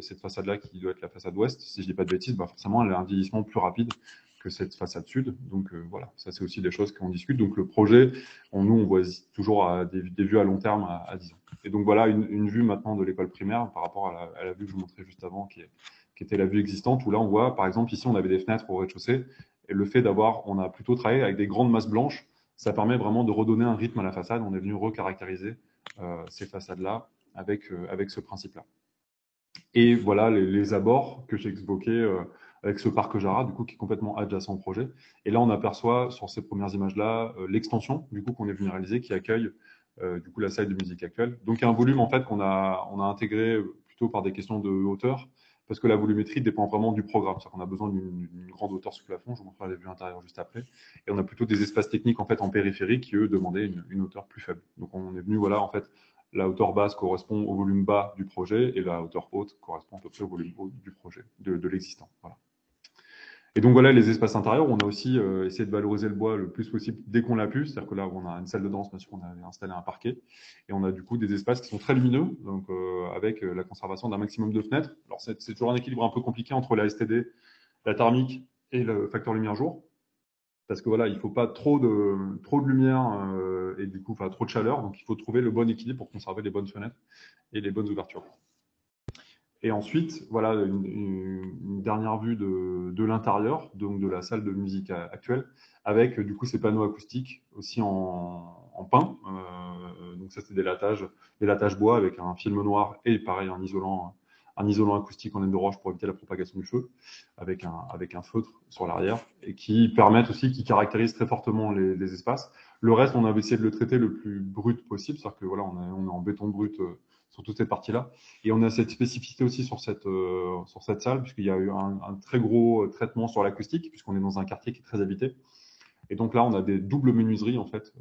cette façade-là qui doit être la façade ouest, si je dis pas de bêtises, bah forcément, elle a un vieillissement plus rapide que cette façade sud. Donc voilà, ça c'est aussi des choses qu'on discute. Donc le projet, nous, on voit toujours des vues à long terme à 10 ans. Et donc voilà, une vue maintenant de l'école primaire par rapport à la vue que je vous montrais juste avant, qui était la vue existante, où là, on voit, par exemple, ici, on avait des fenêtres au rez-de-chaussée, et le fait on a plutôt travaillé avec des grandes masses blanches, ça permet vraiment de redonner un rythme à la façade. On est venu recaractériser ces façades-là avec ce principe-là. Et voilà les abords que j'ai exvoqués avec ce parc Jarat, du coup, qui est complètement adjacent au projet. Et là, on aperçoit sur ces premières images-là l'extension, du coup, qu'on est venu réaliser, qui accueille du coup la salle de musique actuelle. Donc, il y a un volume en fait qu'on a intégré plutôt par des questions de hauteur, parce que la volumétrie dépend vraiment du programme. C'est-à-dire qu'on a besoin d'une grande hauteur sous plafond. Je vous montrerai les vues intérieures juste après. Et on a plutôt des espaces techniques en fait en périphérie qui eux demandaient une hauteur plus faible. Donc, on est venu voilà en fait. La hauteur basse correspond au volume bas du projet et la hauteur haute correspond à peu près au volume haut du projet, de l'existant. Voilà. Et donc voilà les espaces intérieurs. On a aussi essayé de valoriser le bois le plus possible dès qu'on l'a pu. C'est-à-dire que là, on a une salle de danse, bien sûr, on a installé un parquet. Et on a du coup des espaces qui sont très lumineux, donc avec la conservation d'un maximum de fenêtres. Alors c'est toujours un équilibre un peu compliqué entre la STD, la thermique et le facteur lumière jour. Parce que voilà, il ne faut pas trop de lumière et du coup, enfin, trop de chaleur. Donc, il faut trouver le bon équilibre pour conserver les bonnes fenêtres et les bonnes ouvertures. Et ensuite, voilà une dernière vue de l'intérieur, donc de la salle de musique actuelle, avec du coup ces panneaux acoustiques aussi en pin. Donc ça, c'est des latages bois avec un film noir et pareil un isolant acoustique en laine de roche pour éviter la propagation du feu, avec un feutre sur l'arrière, et qui caractérise très fortement les espaces. Le reste, on a essayé de le traiter le plus brut possible, c'est-à-dire que voilà, on est en béton brut sur toutes ces parties-là. Et on a cette spécificité aussi sur cette salle, puisqu'il y a eu un très gros traitement sur l'acoustique, puisqu'on est dans un quartier qui est très habité. Et donc là, on a des doubles menuiseries, en fait.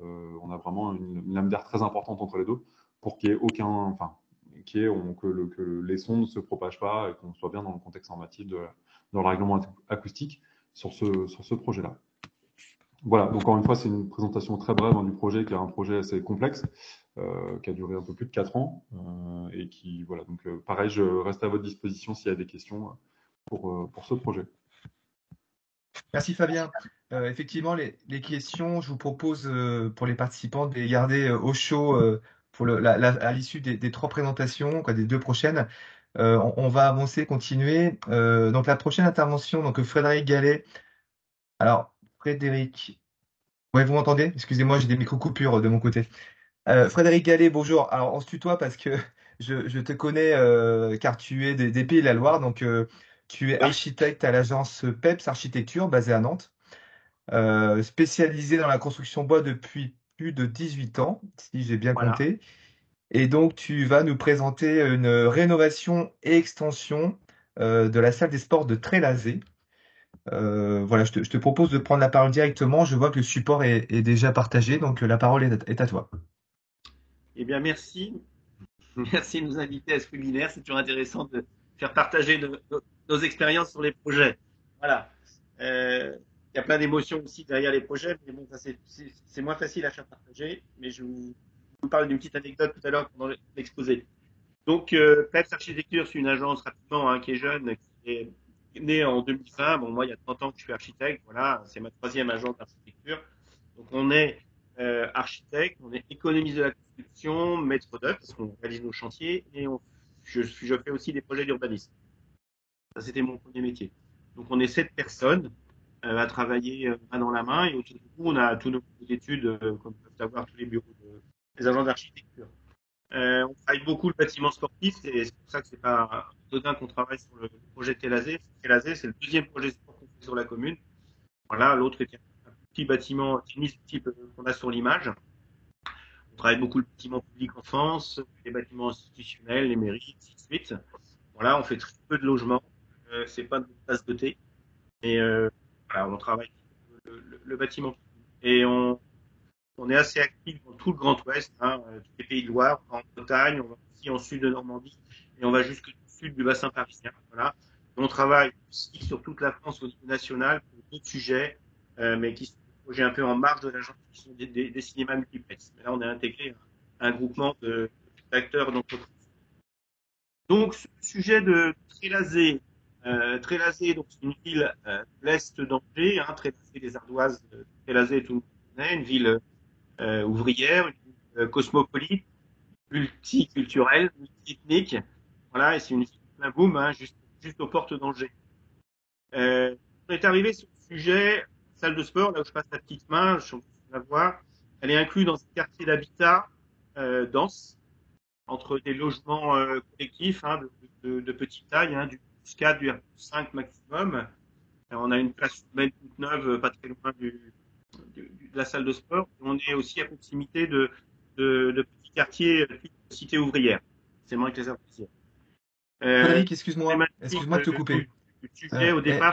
On a vraiment une lame d'air très importante entre les deux, pour qu'il n'y ait aucun... Enfin, que les sons ne se propagent pas et qu'on soit bien dans le contexte normatif dans le règlement acoustique sur ce projet-là. Voilà, donc encore une fois, c'est une présentation très brève du projet, qui est un projet assez complexe, qui a duré un peu plus de 4 ans. Et qui, voilà, donc pareil, je reste à votre disposition s'il y a des questions pour ce projet. Merci Fabien. Effectivement, les questions, je vous propose pour les participants de les garder au chaud pour à l'issue des 3 présentations, quoi, des 2 prochaines. On va avancer, continuer. Donc la prochaine intervention, donc Frédéric Gallet. Alors, Frédéric, ouais, vous m'entendez? Excusez-moi, j'ai des micro-coupures de mon côté. Frédéric Gallet, bonjour. Alors on se tutoie parce que je te connais car tu es des Pays de la Loire, donc tu es architecte à l'agence PEPS Architecture basée à Nantes, spécialisée dans la construction bois depuis plus de 18 ans, si j'ai bien compté. Et donc tu vas nous présenter une rénovation et extension de la salle des sports de Trélazé. Voilà, je te propose de prendre la parole directement. Je vois que le support est déjà partagé, donc la parole est à toi. Eh bien, merci. Merci de nous inviter à ce webinaire. C'est toujours intéressant de faire partager nos expériences sur les projets. Voilà. Il y a plein d'émotions aussi derrière les projets, mais bon, c'est moins facile à faire partager. Mais je vous parle d'une petite anecdote tout à l'heure pendant l'exposé. Donc, PEPS Architecture, c'est une agence rapidement qui est jeune, qui est née en 2020. Bon, moi, il y a 30 ans que je suis architecte. Voilà, c'est ma troisième agence d'architecture. Donc, on est architecte, on est économiste de la construction, maître d'œuvre, parce qu'on réalise nos chantiers, et je fais aussi des projets d'urbanisme. Ça, c'était mon premier métier. Donc, on est 7 personnes à travailler main dans la main, et autour du coup, on a tous nos études, comme peuvent avoir tous les bureaux des agences d'architecture. On travaille beaucoup le bâtiment sportif, et c'est pour ça que c'est pas anodin qu'on travaille sur le projet Trélazé. Trélazé, c'est le deuxième projet sport qu'on fait sur la commune. Voilà, l'autre était un petit bâtiment tennis type qu'on a sur l'image. On travaille beaucoup le bâtiment public enfance, les bâtiments institutionnels, les mairies, ainsi de suite. Voilà, on fait très peu de logements, c'est pas de place dotée, mais voilà, on travaille le bâtiment public. Et on est assez actif dans tout le Grand Ouest, tous les Pays de Loire, en Bretagne, on va aussi en sud de Normandie, et on va jusqu'au sud du bassin parisien. Voilà. Et on travaille aussi sur toute la France au niveau national pour d'autres sujets, mais qui sont des projets un peu en marge de l'agence, qui sont des cinémas multiplex. Mais là, on a intégré un groupement d'acteurs d'entreprise. Donc, ce sujet de Trélazé, donc c'est une ville de l'est d'Angers, Trélazé des Ardoises, Trélazé tout le monde connaît, une ville ouvrière, cosmopolite, multiculturelle, multiethnique. Voilà, et c'est une ville plein boom, juste aux portes d'Angers. On est arrivé sur le sujet, salle de sport, là où je passe la petite main, je la vois, elle est inclue dans un quartier d'habitat dense, entre des logements collectifs de petite taille, du R+4, du R+5 maximum. On a une place humaine toute neuve, pas très loin de la salle de sport. On est aussi à proximité de petits quartiers de cité ouvrière. C'est moins que les artisans. Frédéric, excuse-moi de te couper.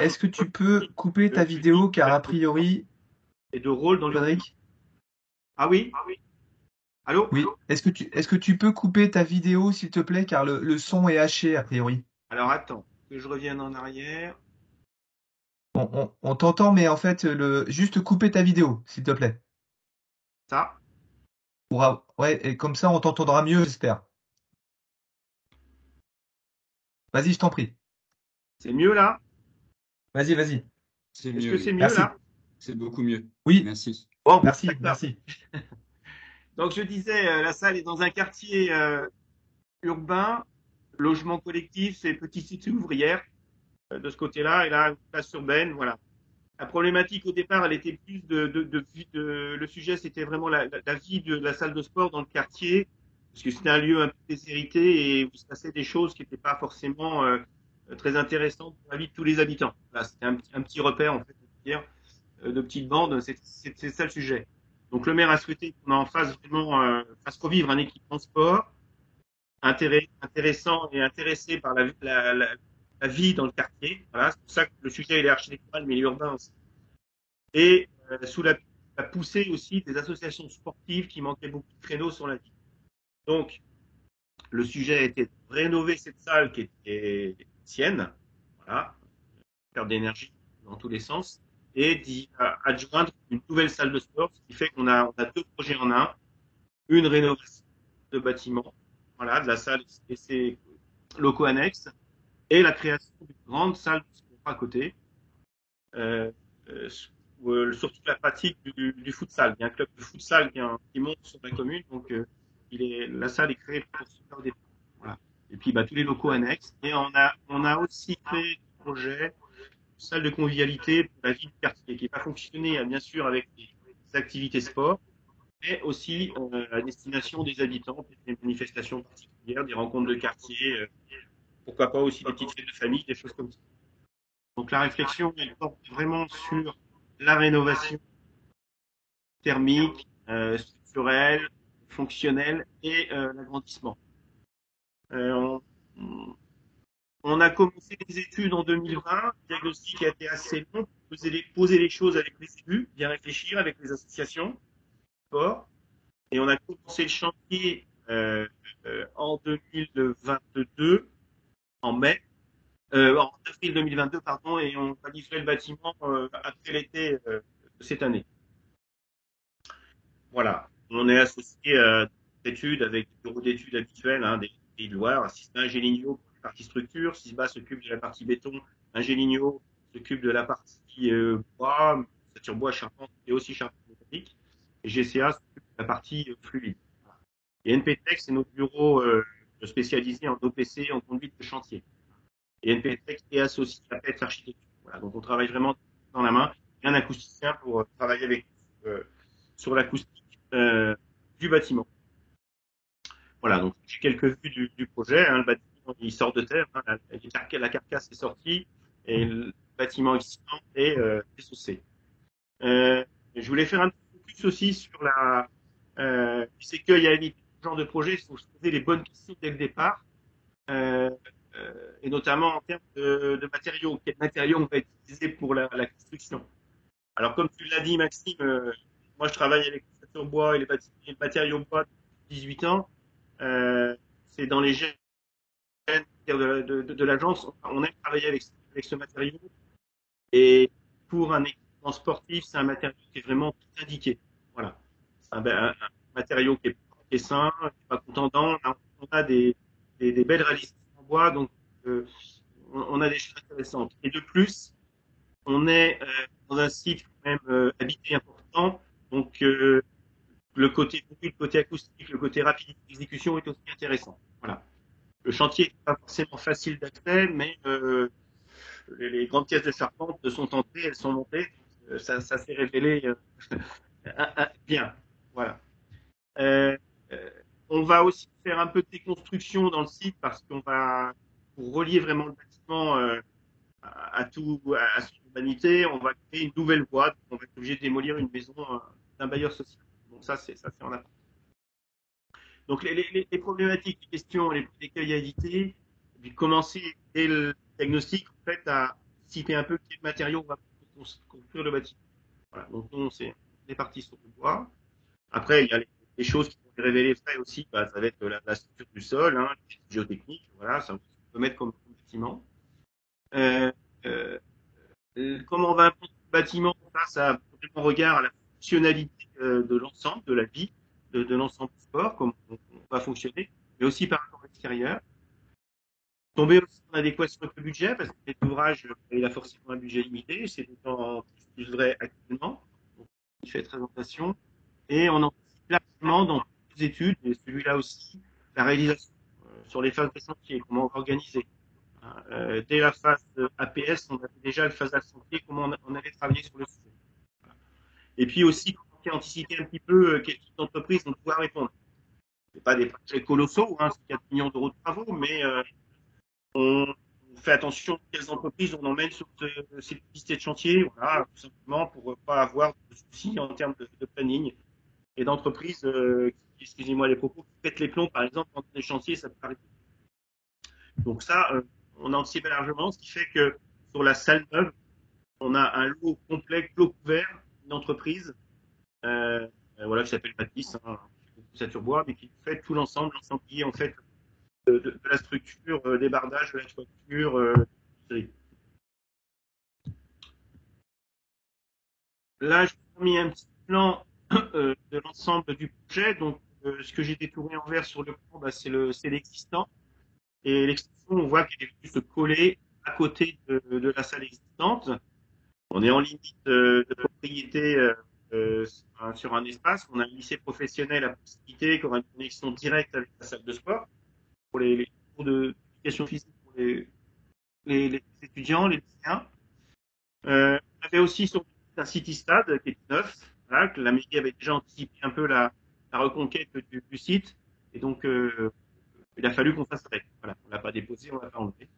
Est-ce que tu peux couper ta vidéo, car a priori… Et de rôle dans Frédéric le… Ah oui. Allô. Oui. Est-ce que tu peux couper ta vidéo, s'il te plaît, car le son est haché, a priori. Alors attends, que je revienne en arrière… On t'entend, mais en fait, juste couper ta vidéo, s'il te plaît. Ça. Ouais, et comme ça, on t'entendra mieux, j'espère. Vas-y, je t'en prie. C'est mieux, là? Vas-y. C'est mieux. Est-ce que c'est mieux, là? C'est beaucoup mieux. Oui. Merci. Bon, merci. Donc, je disais, la salle est dans un quartier urbain, logement collectif, c'est petite cité ouvrière. De ce côté-là, et là, une place urbaine, voilà. La problématique au départ, elle était plus le sujet, c'était vraiment la vie de la salle de sport dans le quartier, parce que c'était un lieu un peu déshérité et où se passaient des choses qui n'étaient pas forcément très intéressantes pour la vie de tous les habitants. Voilà, c'était un petit repère, en fait, de petites bandes, c'est ça le sujet. Donc le maire a souhaité qu'on en fasse vraiment, fasse revivre un équipement sport intéressant et intéressé par la vie dans le quartier. Voilà, c'est pour ça que le sujet il est architectural, mais il est urbain aussi. Et sous la poussée aussi des associations sportives qui manquaient beaucoup de créneaux sur la ville. Donc, le sujet était de rénover cette salle qui était sienne, voilà, perte d'énergie dans tous les sens, et d'y adjoindre une nouvelle salle de sport, ce qui fait qu'on a deux projets en un, une rénovation de bâtiment, voilà, de la salle et ses locaux annexes, et la création d'une grande salle de sport à côté, surtout la pratique du futsal. Il y a un club de futsal qui monte sur la commune, donc la salle est créée pour ce faire des… Voilà. Et puis tous les locaux annexes. Et on a aussi fait un projet, une salle de convivialité pour la vie du quartier, qui va fonctionner bien sûr avec des activités sport, mais aussi à destination des habitants, des manifestations particulières, des rencontres de quartier, pourquoi pas aussi des petites fêtes de famille, des choses comme ça. Donc la réflexion, elle porte vraiment sur la rénovation thermique, structurelle, fonctionnelle et l'agrandissement. On a commencé les études en 2020, le diagnostic a été assez long, poser les choses avec les élus, bien réfléchir avec les associations, sport, et on a commencé le chantier en 2022, en mai, en avril 2022, pardon, et on a livré le bâtiment après l'été de cette année. Voilà, on est associé à des études avec des bureaux d'études habituels, hein, des Pays de Loire, Sisba, Angéligno pour la partie structure, Sisba s'occupe de la partie béton, Angéligno s'occupe de la partie bois, sur bois, charpente et aussi charpente métallique, et GCA s'occupe de la partie fluide. Et NPTEC, c'est nos bureaux spécialisés en OPC, en conduite de chantier. Et NPTEC est associé à PEPS Architecture. Voilà, donc on travaille vraiment dans la main. Il y a un acousticien pour travailler avec sur l'acoustique du bâtiment. Voilà, donc j'ai quelques vues du projet. Hein, le bâtiment, il sort de terre, hein, la carcasse est sortie et le bâtiment existant est saucé. Je voulais faire un focus aussi sur la... c'est qu'il y a des genres de projets, il faut se poser les bonnes questions dès le départ, et notamment en termes de matériaux. Quels matériaux on va utiliser pour la construction? Alors, comme tu l'as dit, Maxime, moi je travaille avec les structures bois et les matériaux bois depuis 18 ans. C'est dans les gènes de l'agence, on aime travailler avec ce matériau. Et pour un équipement sportif, c'est un matériau qui est vraiment indiqué. Voilà. C'est un matériau qui est sain, qui n'est pas contendant. On a des belles réalisations en bois, donc on a des choses intéressantes. Et de plus, on est dans un site quand même habité important. Donc, le côté bruit, le côté acoustique, le côté rapide d'exécution est aussi intéressant. Voilà. Le chantier n'est pas forcément facile d'accès, mais les grandes pièces de charpente sont entrées, elles sont montées. Ça s'est révélé bien. Voilà. On va aussi faire un peu de déconstruction dans le site parce qu'on va, pour relier vraiment le bâtiment à son urbanité, on va créer une nouvelle voie. On va être obligé de démolir une maison d'un bailleur social. Donc ça c'est en apport. Donc les problématiques, les questions, lesquelles il y a édité, puis commencer dès le diagnostic en fait à citer un peu quel matériau on va construire le bâtiment. Voilà, donc on c'est les parties sur le bois. Après il y a les choses qui vont révéler frais aussi, bah, ça va être la structure du sol, hein, les géotechniques, voilà, ça on peut mettre comme bâtiment. Comment on va implanter le bâtiment, ça a vraiment regard à la fonctionnalité de l'ensemble de la vie, de l'ensemble du sport, comment on va fonctionner, mais aussi par rapport à l'extérieur. Tomber aussi en adéquation avec le budget, parce que cet ouvrage, il a forcément un budget limité, c'est d'autant plus vrai actuellement, donc il fait très attention. Et on anticipe largement dans toutes les études, et celui-là aussi, la réalisation sur les phases des sentiers, comment on va organiser. Dès la phase APS, on avait déjà la phase sentier, comment on allait travailler sur le sujet. Et puis aussi, anticiper un petit peu quel type d'entreprise on doit répondre. Ce n'est pas des projets colossaux, hein, c'est 4 millions d'euros de travaux, mais on fait attention à quelles entreprises on emmène sur cette piste de chantier, voilà, tout simplement pour ne pas avoir de soucis en termes de planning. Et d'entreprises, excusez-moi les propos, qui pètent les plombs, par exemple, dans les chantiers, ça peut arriver. Donc ça, on anticipe largement, ce qui fait que sur la salle neuve, on a un lot complet, lot couvert, une entreprise, voilà, qui s'appelle Matisse, hein, ça turbois, mais qui fait tout l'ensemble qui est en fait de la structure, des bardages, de la toiture. Là, je vous ai mis un petit plan de l'ensemble du projet. Donc, ce que j'ai détourné en vert sur le plan, bah, c'est l'existant. Et l'existant, on voit qu'elle est venue se coller à côté de la salle existante. On est en limite de propriété. Sur un espace, on a un lycée professionnel à proximité qui aura une connexion directe avec la salle de sport pour les cours d'éducation physique pour les étudiants, les lycéens. On avait aussi sur un city stade qui est neuf, spectacle. La mairie avait déjà anticipé un peu la reconquête du site. Et donc, il a fallu qu'on fasse avec. Voilà, on ne l'a pas déposé, on ne l'a pas enlevé.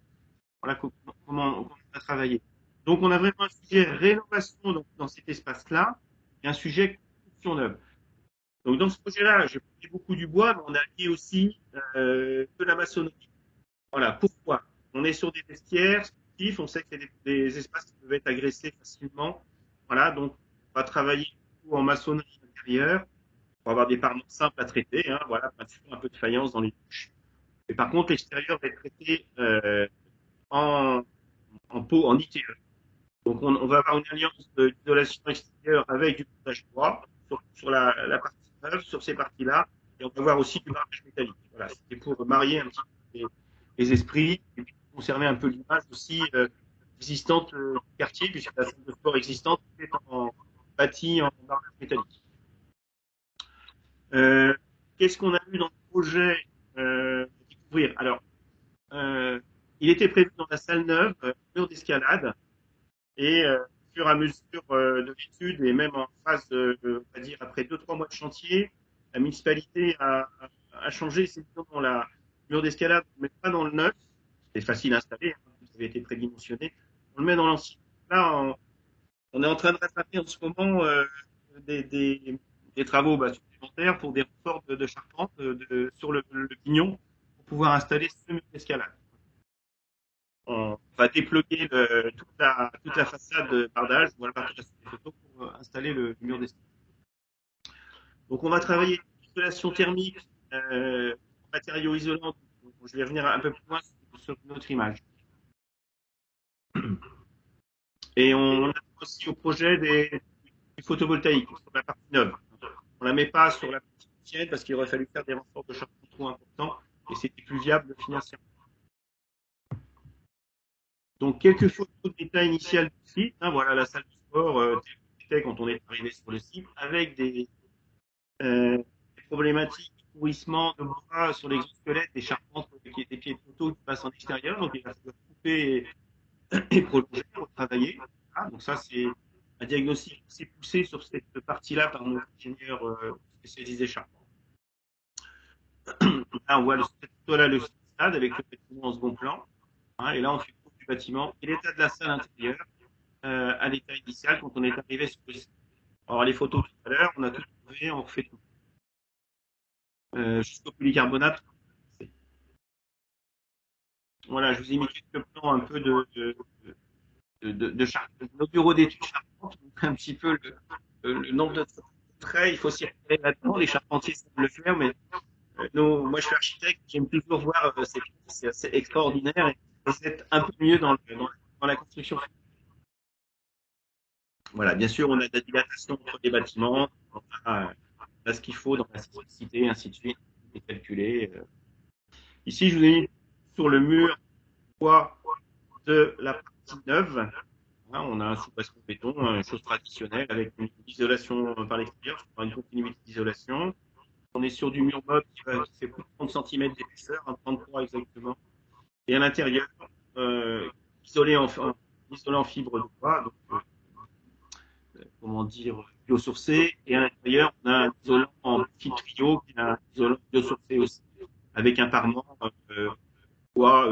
Voilà comment on a travaillé. Donc, on a vraiment un sujet rénovation dans cet espace-là et un sujet construction neuve. Donc, dans ce projet-là, j'ai pris beaucoup du bois, mais on a lié aussi de la maçonnerie. Voilà, pourquoi? On est sur des vestiaires sportifs, on sait qu'il y a des espaces qui peuvent être agressés facilement. Voilà, donc on va travailler en maçonnerie intérieure. On va avoir des parements simples à traiter, hein, voilà, un peu de faïence dans les touches. Et par contre, l'extérieur va être traité en ITE. Donc, on va avoir une alliance d'isolation extérieure avec du bardage bois sur la partie neuve, sur ces parties-là. Et on va avoir aussi du bardage métallique. Voilà, c'était pour marier un petit peu les esprits et puis conserver un peu l'image aussi existante du quartier, puisque la salle de sport existante est bâtie en bardage métallique. Qu'est-ce qu'on a eu dans le projet à découvrir? Alors, il était prévu dans la salle neuve, mur d'escalade, et au fur et à mesure de l'étude, et même en phase, on va dire, après 2-3 mois de chantier, la municipalité a changé, c'est dans la mur d'escalade, on ne le met pas dans le neuf, c'est facile à installer, hein, ça avait été prédimensionné, on le met dans l'ancien. Là, on est en train de rattraper en ce moment des travaux supplémentaires pour des renforts de charpente sur le pignon pour pouvoir installer ce mur d'escalade. On va dépluguer toute la façade de bardage, ou à la partie des photos, pour installer le mur d'escalade. Donc on va travailler l'isolation thermique, matériaux isolants, je vais revenir un peu plus loin sur notre image. Et on a aussi au projet du photovoltaïque sur la partie neuve. On ne la met pas sur la partie ancienne parce qu'il aurait fallu faire des renforts de charpente trop importants et c'était plus viable financièrement. Donc, quelques photos d'état initial du site. Hein, voilà la salle de sport quand on est arrivé sur le site, avec des problématiques de pourrissement de bois sur l'exosquelette, des charpentes qui étaient pieds de poteau qui passent en extérieur. Donc, il va falloir couper et prolonger pour travailler. Ah, donc, ça, c'est un diagnostic qui s'est poussé sur cette partie-là par nos ingénieurs spécialisés charpentes. Là, on voit le stade avec le bâtiment en second plan. Hein, et là, on fait bâtiment et l'état de la salle intérieure à l'état initial quand on est arrivé sur le site. Alors, les photos tout à l'heure, on a tout trouvé, on refait tout. Jusqu'au polycarbonate. Voilà, je vous ai mis quelques plans un peu de nos bureaux d'études charpentes, un petit peu le nombre de traits, il faut s'y regarder là-dedans, les charpentiers savent le faire, mais moi je suis architecte, j'aime toujours voir, c'est assez extraordinaire. C'est un peu mieux dans la construction. Voilà, bien sûr, on a de la dilatation entre les bâtiments, on a ce qu'il faut dans la cité, ainsi de suite, et calculer. Ici, je vous ai mis sur le mur de la partie neuve. Là, on a un soubassement béton, une chose traditionnelle, avec une isolation par l'extérieur, une continuité d'isolation. On est sur du mur meuble qui fait plus de 30 cm d'épaisseur, 33 exactement. Et à l'intérieur, isolé en fibre de bois, donc comment dire, biosourcé. Et à l'intérieur, on a un isolant en petit tuyau, qui est un isolant biosourcé aussi, avec un parement bois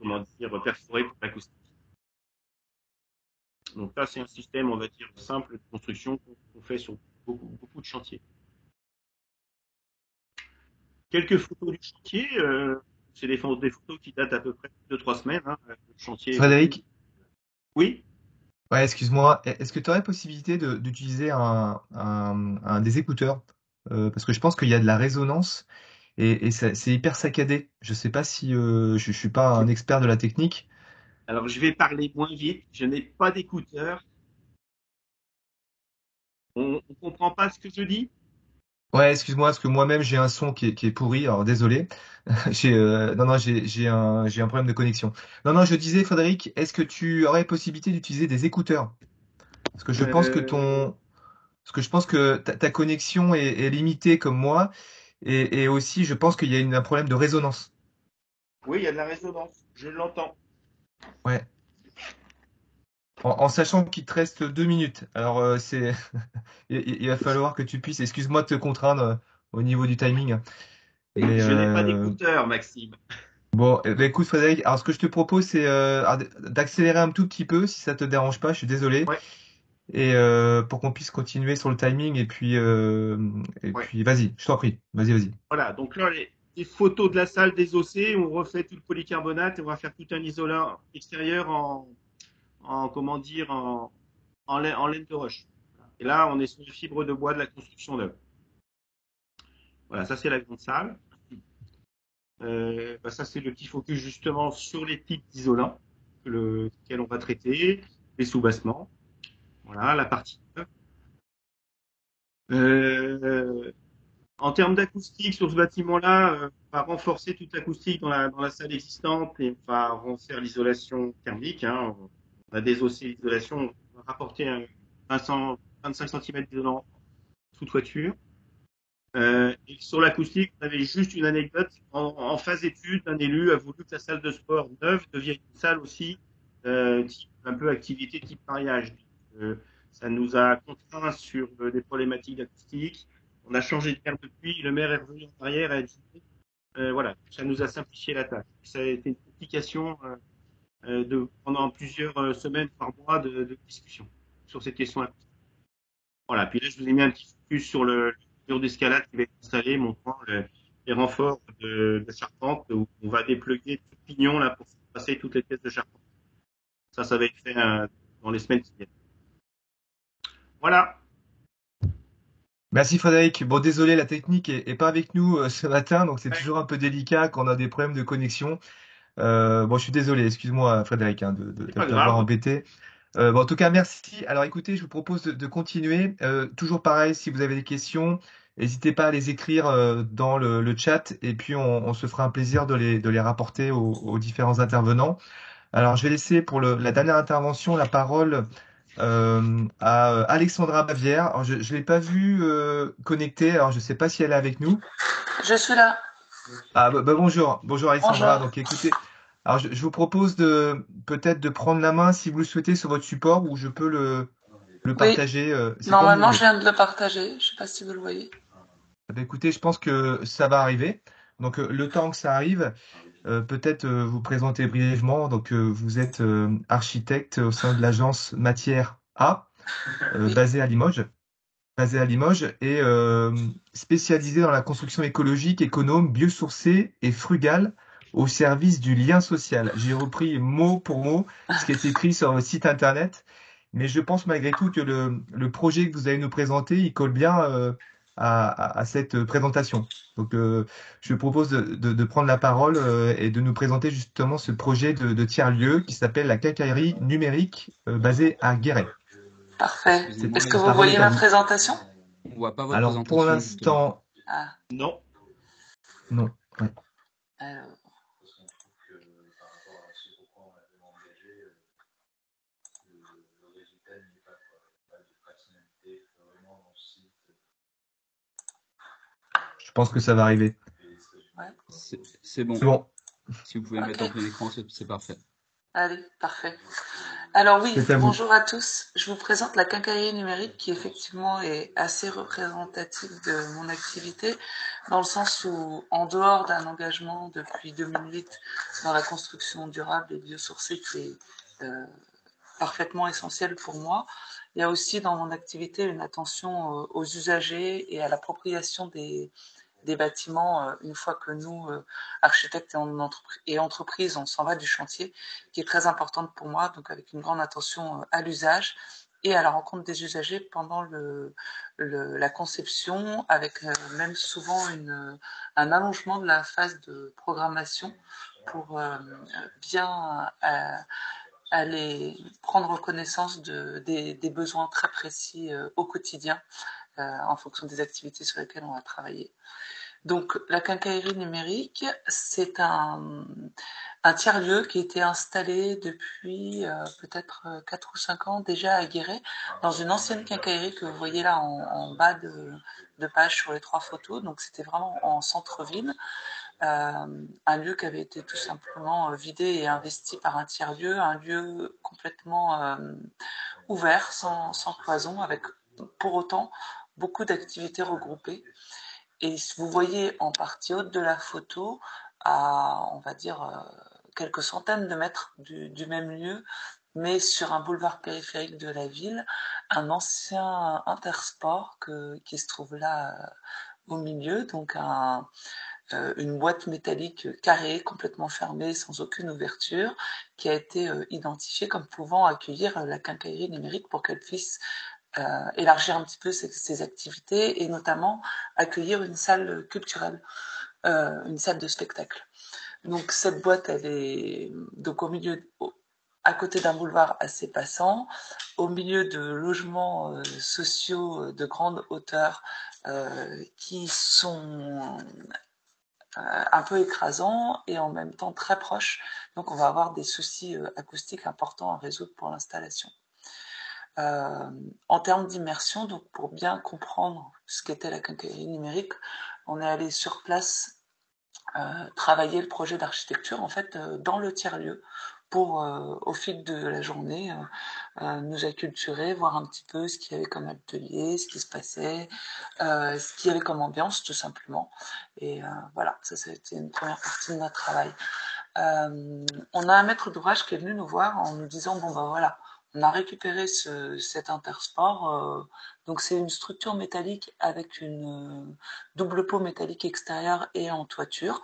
comment dire, perforé pour l'acoustique. Donc là, c'est un système, on va dire, simple de construction qu'on fait sur beaucoup de chantiers. Quelques photos du chantier. C'est des photos qui datent à peu près de 2-3 semaines. Hein, le chantier. Frédéric? Oui. Ouais, excuse-moi. Est-ce que tu aurais possibilité d'utiliser des écouteurs parce que je pense qu'il y a de la résonance et c'est hyper saccadé. Je ne sais pas si je ne suis pas un expert de la technique. Alors, je vais parler moins vite. Je n'ai pas d'écouteurs. On ne comprend pas ce que je dis? Ouais, excuse-moi, parce que moi-même j'ai un son qui est pourri, alors désolé. J'ai un problème de connexion. Non, je disais, Frédéric, est-ce que tu aurais possibilité d'utiliser des écouteurs? Parce que je pense que ta connexion est limitée comme moi, et aussi je pense qu'il y a un problème de résonance. Oui, il y a de la résonance, je l'entends. Ouais. En sachant qu'il te reste 2 minutes. Alors, il va falloir que tu puisses, excuse-moi de te contraindre au niveau du timing. Mais, je n'ai pas d'écouteur, Maxime. Bon, bah, écoute Frédéric, alors ce que je te propose, c'est d'accélérer un tout petit peu, si ça te dérange pas, je suis désolé. Ouais. Et pour qu'on puisse continuer sur le timing, et puis, puis vas-y, je t'en prie, vas-y. Voilà, donc là, les photos de la salle désossée, on refait tout le polycarbonate, et on va faire tout un isolant extérieur en laine de roche. Et là, on est sur les fibres de bois de la construction neuve. Voilà, ça c'est la grande salle. Ça c'est le petit focus justement sur les types d'isolants que on va traiter, les soubassements. Voilà, la partie. En termes d'acoustique sur ce bâtiment-là, on va renforcer toute l'acoustique dans la salle existante et on va refaire l'isolation thermique. Hein. On a désossé l'isolation, on va rapporter 25 cm d'isolant sous toiture. Et sur l'acoustique, on avait juste une anecdote. En phase étude, un élu a voulu que la salle de sport neuve devienne une salle aussi un peu activité type mariage. Ça nous a contraints sur des problématiques d'acoustique. On a changé de terme depuis, le maire est revenu en arrière et a dit voilà, ça nous a simplifié la tâche. Ça a été une complication pendant plusieurs semaines par mois de discussion sur cette question-là. Voilà, puis là je vous ai mis un petit focus sur le mur d'escalade qui va être installé, montrant les renforts de la charpente où on va dépluguer tout le pignon là, pour passer toutes les pièces de charpente. Ça va être fait dans les semaines qui viennent. Voilà. Merci Frédéric. Bon, désolé, la technique n'est pas avec nous ce matin, donc c'est toujours un peu délicat quand on a des problèmes de connexion. Bon, je suis désolé, excuse-moi Frédéric de t'avoir embêté. Bon, en tout cas, merci. Alors écoutez, je vous propose de continuer. Toujours pareil, si vous avez des questions, n'hésitez pas à les écrire dans le chat et puis on se fera un plaisir de les rapporter aux différents intervenants. Alors, je vais laisser pour la dernière intervention la parole à Alexandra Bavière. Alors, je ne l'ai pas vue connectée, alors je ne sais pas si elle est avec nous. Je suis là. Ah, bonjour Alexandra. Bonjour. Donc écoutez, alors je vous propose peut-être de prendre la main si vous le souhaitez sur votre support ou je peux le partager. Oui. Normalement je viens de le partager, je ne sais pas si vous le voyez. Ah, bah, écoutez, je pense que ça va arriver. Donc le temps que ça arrive, peut-être vous présenter brièvement. Donc, vous êtes architecte au sein de l'agence Matière A, basée à Limoges, et spécialisée dans la construction écologique, économe, biosourcée et frugale au service du lien social. J'ai repris mot pour mot ce qui est écrit sur votre site internet, mais je pense malgré tout que le projet que vous allez nous présenter, il colle bien à cette présentation. Donc, je propose de prendre la parole et de nous présenter justement ce projet de tiers-lieu qui s'appelle la Cacaillerie numérique basée à Guéret. Parfait. Est-ce que vous voyez ma présentation? On voit pas votre présentation. Alors, pour l'instant, non. Non. Ouais. Alors. Je pense que ça va arriver. Ouais. C'est bon. Si vous pouvez mettre en plein écran, c'est parfait. Allez, parfait. Alors oui, bonjour à tous. Je vous présente la quincaillerie numérique qui effectivement est assez représentative de mon activité dans le sens où, en dehors d'un engagement depuis 2008 dans la construction durable et biosourcée qui est parfaitement essentielle pour moi, il y a aussi dans mon activité une attention aux usagers et à l'appropriation des bâtiments, une fois que nous, architectes et entreprises, on s'en va du chantier, qui est très importante pour moi, donc avec une grande attention à l'usage et à la rencontre des usagers pendant la conception, avec même souvent un allongement de la phase de programmation pour bien aller prendre connaissance des besoins très précis au quotidien, en fonction des activités sur lesquelles on va travailler. Donc, la quincaillerie numérique, c'est un tiers-lieu qui a été installé depuis peut-être 4 ou 5 ans déjà à Guéret, dans une ancienne quincaillerie que vous voyez là en bas de page sur les 3 photos. Donc, c'était vraiment en centre-ville. un lieu qui avait été tout simplement vidé et investi par un tiers-lieu, un lieu complètement ouvert, sans cloison, avec pour autant beaucoup d'activités regroupées. Et vous voyez en partie haute de la photo, à, on va dire, quelques centaines de mètres du même lieu, mais sur un boulevard périphérique de la ville, un ancien Intersport qui se trouve là au milieu, donc une boîte métallique carrée, complètement fermée, sans aucune ouverture, qui a été identifiée comme pouvant accueillir la quincaillerie numérique pour qu'elle puisse élargir un petit peu ses activités et notamment accueillir une salle culturelle, une salle de spectacle. Donc cette boîte, elle est donc au milieu, à côté d'un boulevard assez passant, au milieu de logements sociaux de grande hauteur qui sont un peu écrasants et en même temps très proches. Donc on va avoir des soucis acoustiques importants à résoudre pour l'installation. En termes d'immersion, donc pour bien comprendre ce qu'était la quincaillerie numérique, on est allé sur place travailler le projet d'architecture en fait dans le tiers-lieu, pour, au fil de la journée, nous acculturer, voir un petit peu ce qu'il y avait comme atelier, ce qui se passait, ce qu'il y avait comme ambiance, tout simplement. Et voilà, ça a été une première partie de notre travail. On a un maître d'ouvrage qui est venu nous voir en nous disant « Bon, ben voilà, on a récupéré cet Intersport. Donc, c'est une structure métallique avec une double peau métallique extérieure et en toiture. »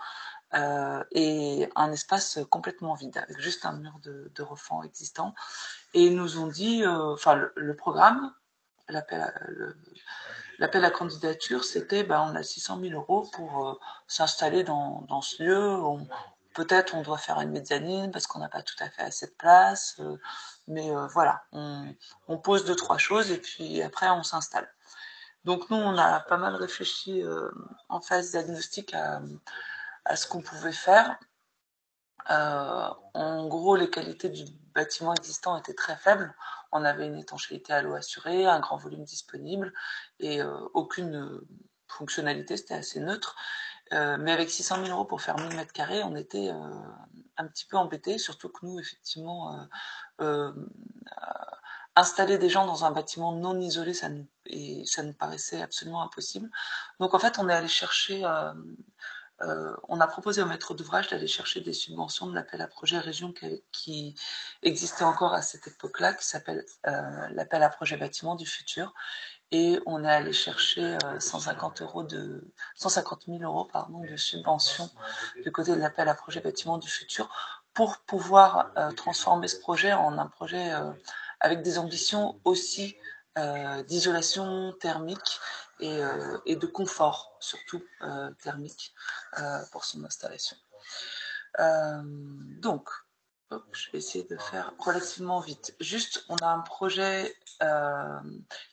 Et un espace complètement vide avec juste un mur de refend existant, et ils nous ont dit enfin le programme, l'appel à candidature, c'était on a 600 000 € pour s'installer dans ce lieu. Peut-être on doit faire une mezzanine parce qu'on n'a pas tout à fait assez de place, mais voilà, on pose deux trois choses et puis après on s'installe. Donc nous, on a pas mal réfléchi en phase diagnostique à ce qu'on pouvait faire. En gros, les qualités du bâtiment existant étaient très faibles. On avait une étanchéité à l'eau assurée, un grand volume disponible et aucune fonctionnalité, c'était assez neutre. Mais avec 600 000 € pour faire 1000 m², on était un petit peu embêtés, surtout que nous, effectivement, installer des gens dans un bâtiment non isolé, ça nous paraissait absolument impossible. Donc en fait, on est allé chercher... on a proposé au maître d'ouvrage d'aller chercher des subventions de l'appel à projet région qui existait encore à cette époque-là, qui s'appelle l'appel à projet bâtiment du futur. Et on est allé chercher 150 000 € pardon, de subventions du côté de l'appel à projet bâtiment du futur pour pouvoir transformer ce projet en un projet avec des ambitions aussi d'isolation thermique et de confort, surtout thermique, pour son installation. Donc, je vais essayer de faire relativement vite. Juste, on a un projet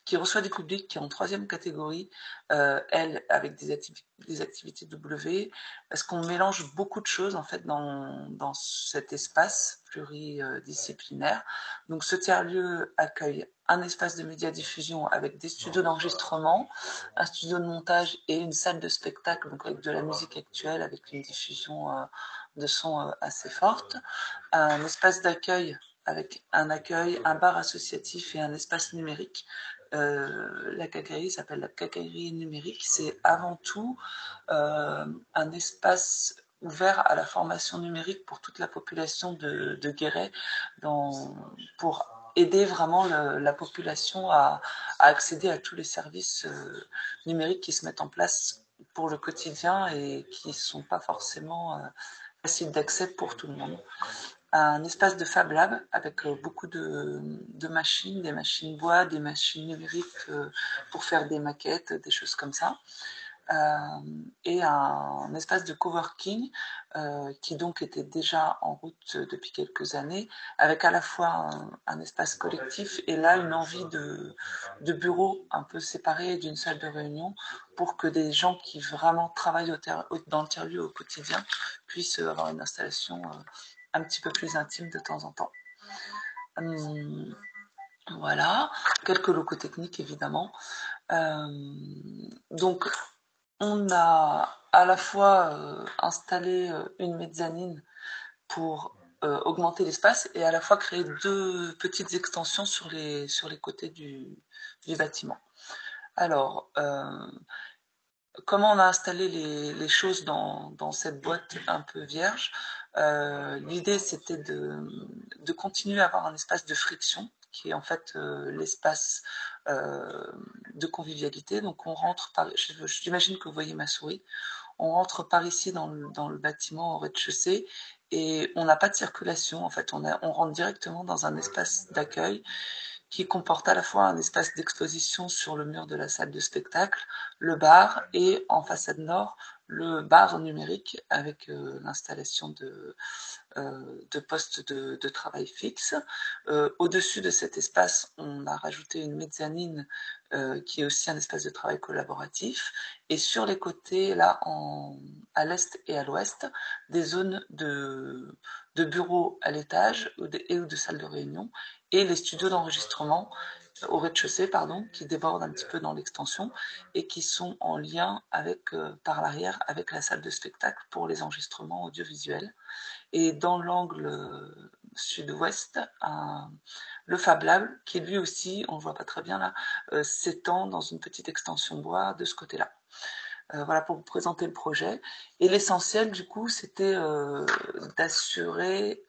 qui reçoit du public, qui est en troisième catégorie, L, avec des activités W, parce qu'on mélange beaucoup de choses en fait dans cet espace pluridisciplinaire. Donc ce tiers-lieu accueille un espace de médiadiffusion avec des studios d'enregistrement, un studio de montage et une salle de spectacle, donc avec de la musique actuelle, avec une diffusion de son assez forte, un espace d'accueil avec un accueil, un bar associatif et un espace numérique. La cacaillerie s'appelle la cacaillerie numérique. C'est avant tout un espace ouvert à la formation numérique pour toute la population de Guéret, pour aider vraiment la population à accéder à tous les services numériques qui se mettent en place pour le quotidien et qui ne sont pas forcément faciles d'accès pour tout le monde. Un espace de Fab Lab avec beaucoup de machines, des machines bois, des machines numériques pour faire des maquettes, des choses comme ça. Et un espace de coworking qui donc était déjà en route depuis quelques années, avec à la fois un espace collectif et là une envie de bureaux un peu séparés d'une salle de réunion pour que des gens qui vraiment travaillent dans le tiers-lieu au quotidien puissent avoir une installation un petit peu plus intime de temps en temps. Voilà, quelques locaux techniques évidemment. Donc On a à la fois installé une mezzanine pour augmenter l'espace et à la fois créer deux petites extensions sur les côtés du bâtiment. Alors, comment on a installé les choses dans cette boîte un peu vierge? L'idée, c'était de continuer à avoir un espace de friction, qui est en fait l'espace de convivialité. Donc on rentre par, j'imagine que vous voyez ma souris, on rentre par ici dans le bâtiment au rez-de-chaussée et on n'a pas de circulation. En fait, on rentre directement dans un espace d'accueil qui comporte à la fois un espace d'exposition sur le mur de la salle de spectacle, le bar et en façade nord, le bar numérique avec l'installation de postes de travail fixes. Au-dessus de cet espace, on a rajouté une mezzanine qui est aussi un espace de travail collaboratif. Et sur les côtés, là, à l'est et à l'ouest, des zones de bureaux à l'étage ou de salles de réunion et les studios d'enregistrement au rez-de-chaussée, pardon, qui débordent un petit peu dans l'extension et qui sont en lien avec, par l'arrière avec la salle de spectacle pour les enregistrements audiovisuels. Et dans l'angle sud-ouest, le Fab Lab, qui lui aussi, on ne voit pas très bien là, s'étend dans une petite extension bois de ce côté-là. Voilà pour vous présenter le projet. Et l'essentiel, du coup, c'était d'assurer...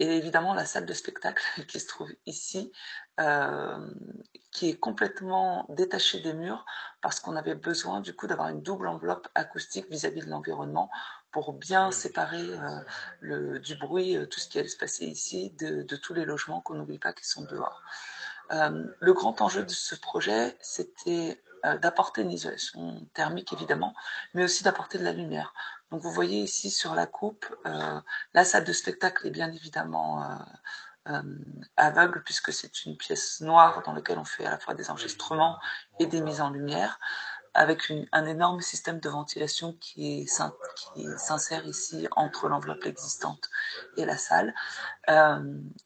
Et évidemment, la salle de spectacle qui se trouve ici, qui est complètement détachée des murs parce qu'on avait besoin du coup d'avoir une double enveloppe acoustique vis-à-vis de l'environnement pour bien séparer du bruit, tout ce qui allait se passer ici, de tous les logements qu'on n'oublie pas qui sont dehors. Le grand enjeu de ce projet, c'était d'apporter une isolation thermique évidemment, mais aussi d'apporter de la lumière. Donc vous voyez ici sur la coupe, la salle de spectacle est bien évidemment aveugle puisque c'est une pièce noire dans laquelle on fait à la fois des enregistrements et des mises en lumière avec un énorme système de ventilation qui s'insère ici entre l'enveloppe existante et la salle. Là,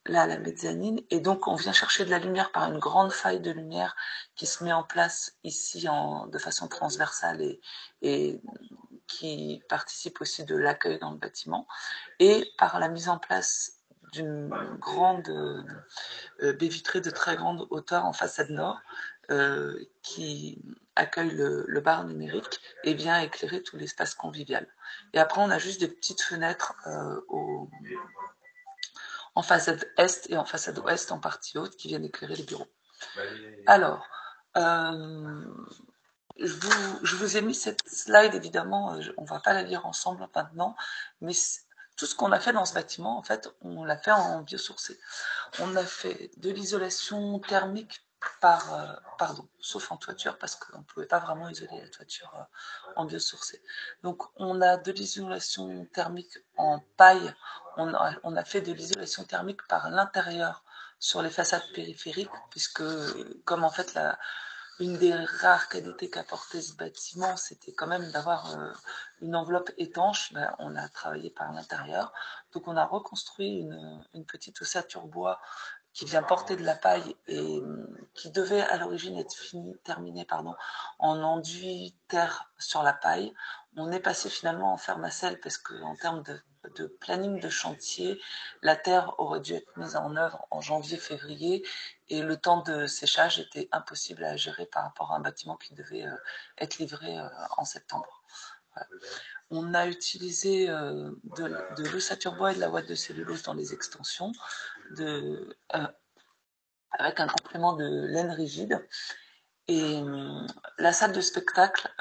la mezzanine. Et donc, on vient chercher de la lumière par une grande faille de lumière qui se met en place ici de façon transversale et qui participe aussi de l'accueil dans le bâtiment. Et par la mise en place d'une grande baie vitrée de très grande hauteur en façade nord, qui accueille le bar numérique et vient éclairer tout l'espace convivial. Et après, on a juste des petites fenêtres en façade est et en façade ouest en partie haute qui viennent éclairer les bureaux. Alors, je vous ai mis cette slide, évidemment, on ne va pas la lire ensemble maintenant, mais tout ce qu'on a fait dans ce bâtiment, en fait, on l'a fait en biosourcé. On a fait de l'isolation thermique sauf en toiture, parce qu'on ne pouvait pas vraiment isoler la toiture en biosourcée. Donc on a de l'isolation thermique en paille, on a fait de l'isolation thermique par l'intérieur sur les façades périphériques, puisque comme en fait une des rares qualités qu'apportait ce bâtiment, c'était quand même d'avoir une enveloppe étanche, ben, on a travaillé par l'intérieur. Donc on a reconstruit une petite ossature bois qui vient porter de la paille et qui devait à l'origine être terminée en enduit terre sur la paille. On est passé finalement en ferme à sel parce qu'en termes de planning de chantier, la terre aurait dû être mise en œuvre en janvier-février et le temps de séchage était impossible à gérer par rapport à un bâtiment qui devait être livré en septembre. Voilà. On a utilisé de l'ossature bois et de la ouate de cellulose dans les extensions, avec un complément de laine rigide. Et la salle de spectacle,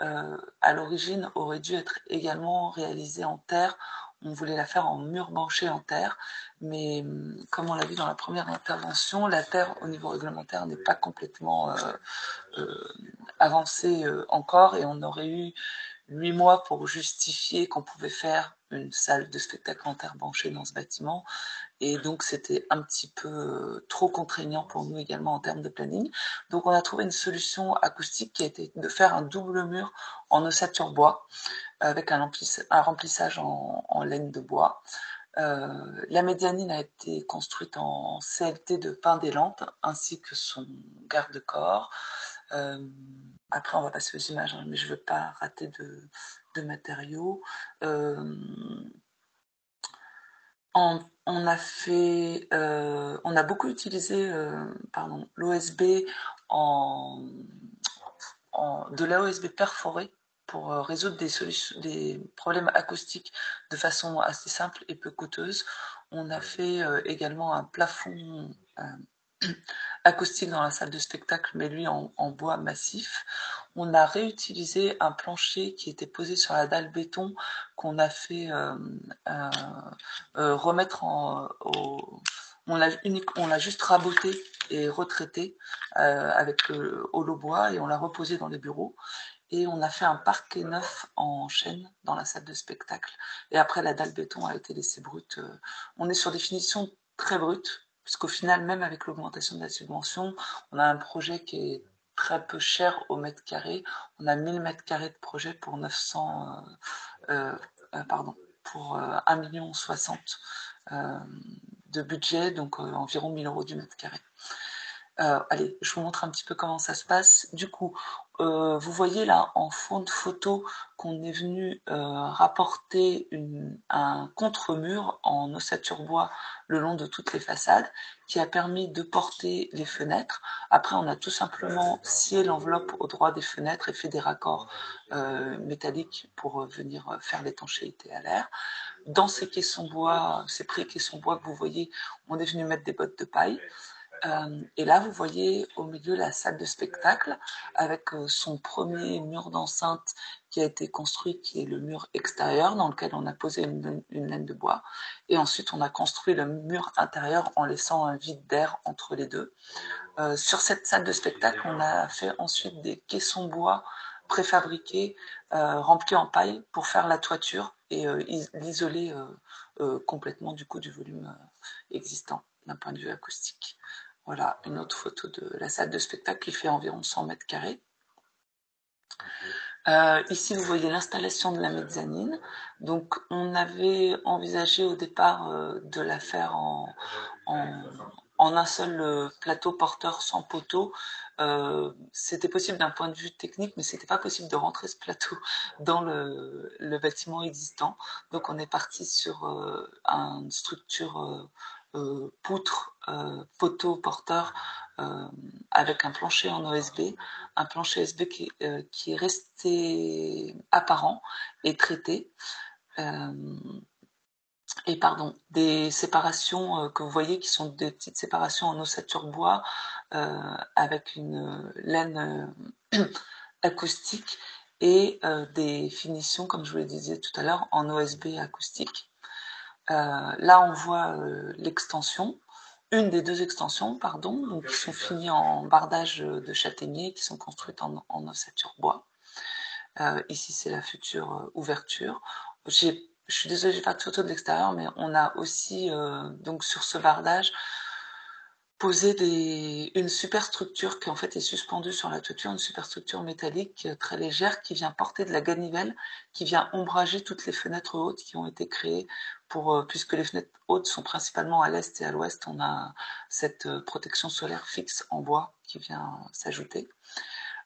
à l'origine, aurait dû être également réalisée en terre. On voulait la faire en mur manché en terre, mais comme on l'a vu dans la première intervention, la terre au niveau réglementaire n'est pas complètement avancée encore et on aurait eu 8 mois pour justifier qu'on pouvait faire une salle de spectacle en terre banchée dans ce bâtiment. Et donc, c'était un petit peu trop contraignant pour nous également en termes de planning. Donc, on a trouvé une solution acoustique qui a été de faire un double mur en ossature bois avec un remplissage en laine de bois. La mezzanine a été construite en CLT de pin des Landes ainsi que son garde-corps. Après, on va passer aux images, hein, mais je ne veux pas rater de matériaux. On a beaucoup utilisé l'OSB de l'OSB perforée pour résoudre des problèmes acoustiques de façon assez simple et peu coûteuse. On a fait également un plafond acoustique dans la salle de spectacle, mais lui en bois massif. On a réutilisé un plancher qui était posé sur la dalle béton qu'on a fait remettre on l'a juste raboté et retraité avec holo bois et on l'a reposé dans les bureaux. Et on a fait un parquet neuf en chêne dans la salle de spectacle. Et après, la dalle béton a été laissée brute. On est sur des finitions très brutes, puisqu'au final, même avec l'augmentation de la subvention, on a un projet qui est très peu cher au mètre carré. On a 1000 mètres carrés de projet pour 1,60 million de budget, donc environ 1 000 euros du mètre carré. Allez, je vous montre un petit peu comment ça se passe. Du coup, vous voyez là en fond de photo qu'on est venu rapporter un contre-mur en ossature bois le long de toutes les façades qui a permis de porter les fenêtres. Après, on a tout simplement scié l'enveloppe au droit des fenêtres et fait des raccords métalliques pour venir faire l'étanchéité à l'air. Dans ces caissons bois, ces pré-caissons bois que vous voyez, on est venu mettre des bottes de paille. Et là, vous voyez au milieu la salle de spectacle avec son premier mur d'enceinte qui a été construit, qui est le mur extérieur dans lequel on a posé une laine de bois. Et ensuite, on a construit le mur intérieur en laissant un vide d'air entre les deux. Sur cette salle de spectacle, on a fait ensuite des caissons bois préfabriqués, remplis en paille pour faire la toiture et l'isoler complètement du coup du volume existant d'un point de vue acoustique. Voilà une autre photo de la salle de spectacle qui fait environ 100 mètres carrés. Ici, vous voyez l'installation de la mezzanine. Donc, on avait envisagé au départ de la faire en un seul plateau porteur sans poteau. C'était possible d'un point de vue technique, mais ce n'était pas possible de rentrer ce plateau dans le bâtiment existant. Donc, on est parti sur une structure poutre, poteau, porteur avec un plancher en OSB, un plancher OSB qui est resté apparent et traité des séparations que vous voyez qui sont des petites séparations en ossature bois avec une laine acoustique et des finitions comme je vous le disais tout à l'heure en OSB acoustique. Là, on voit l'extension, une des deux extensions, donc, qui sont finies en bardage de châtaignier, qui sont construites en ossature bois. Ici, c'est la future ouverture. Je suis désolée, je n'ai pas de photo de l'extérieur, mais on a aussi, sur ce bardage, posé une superstructure qui, en fait, est suspendue sur la toiture, une superstructure métallique très légère qui vient porter de la ganivelle, qui vient ombrager toutes les fenêtres hautes qui ont été créées. Puisque les fenêtres hautes sont principalement à l'est et à l'ouest, on a cette protection solaire fixe en bois qui vient s'ajouter.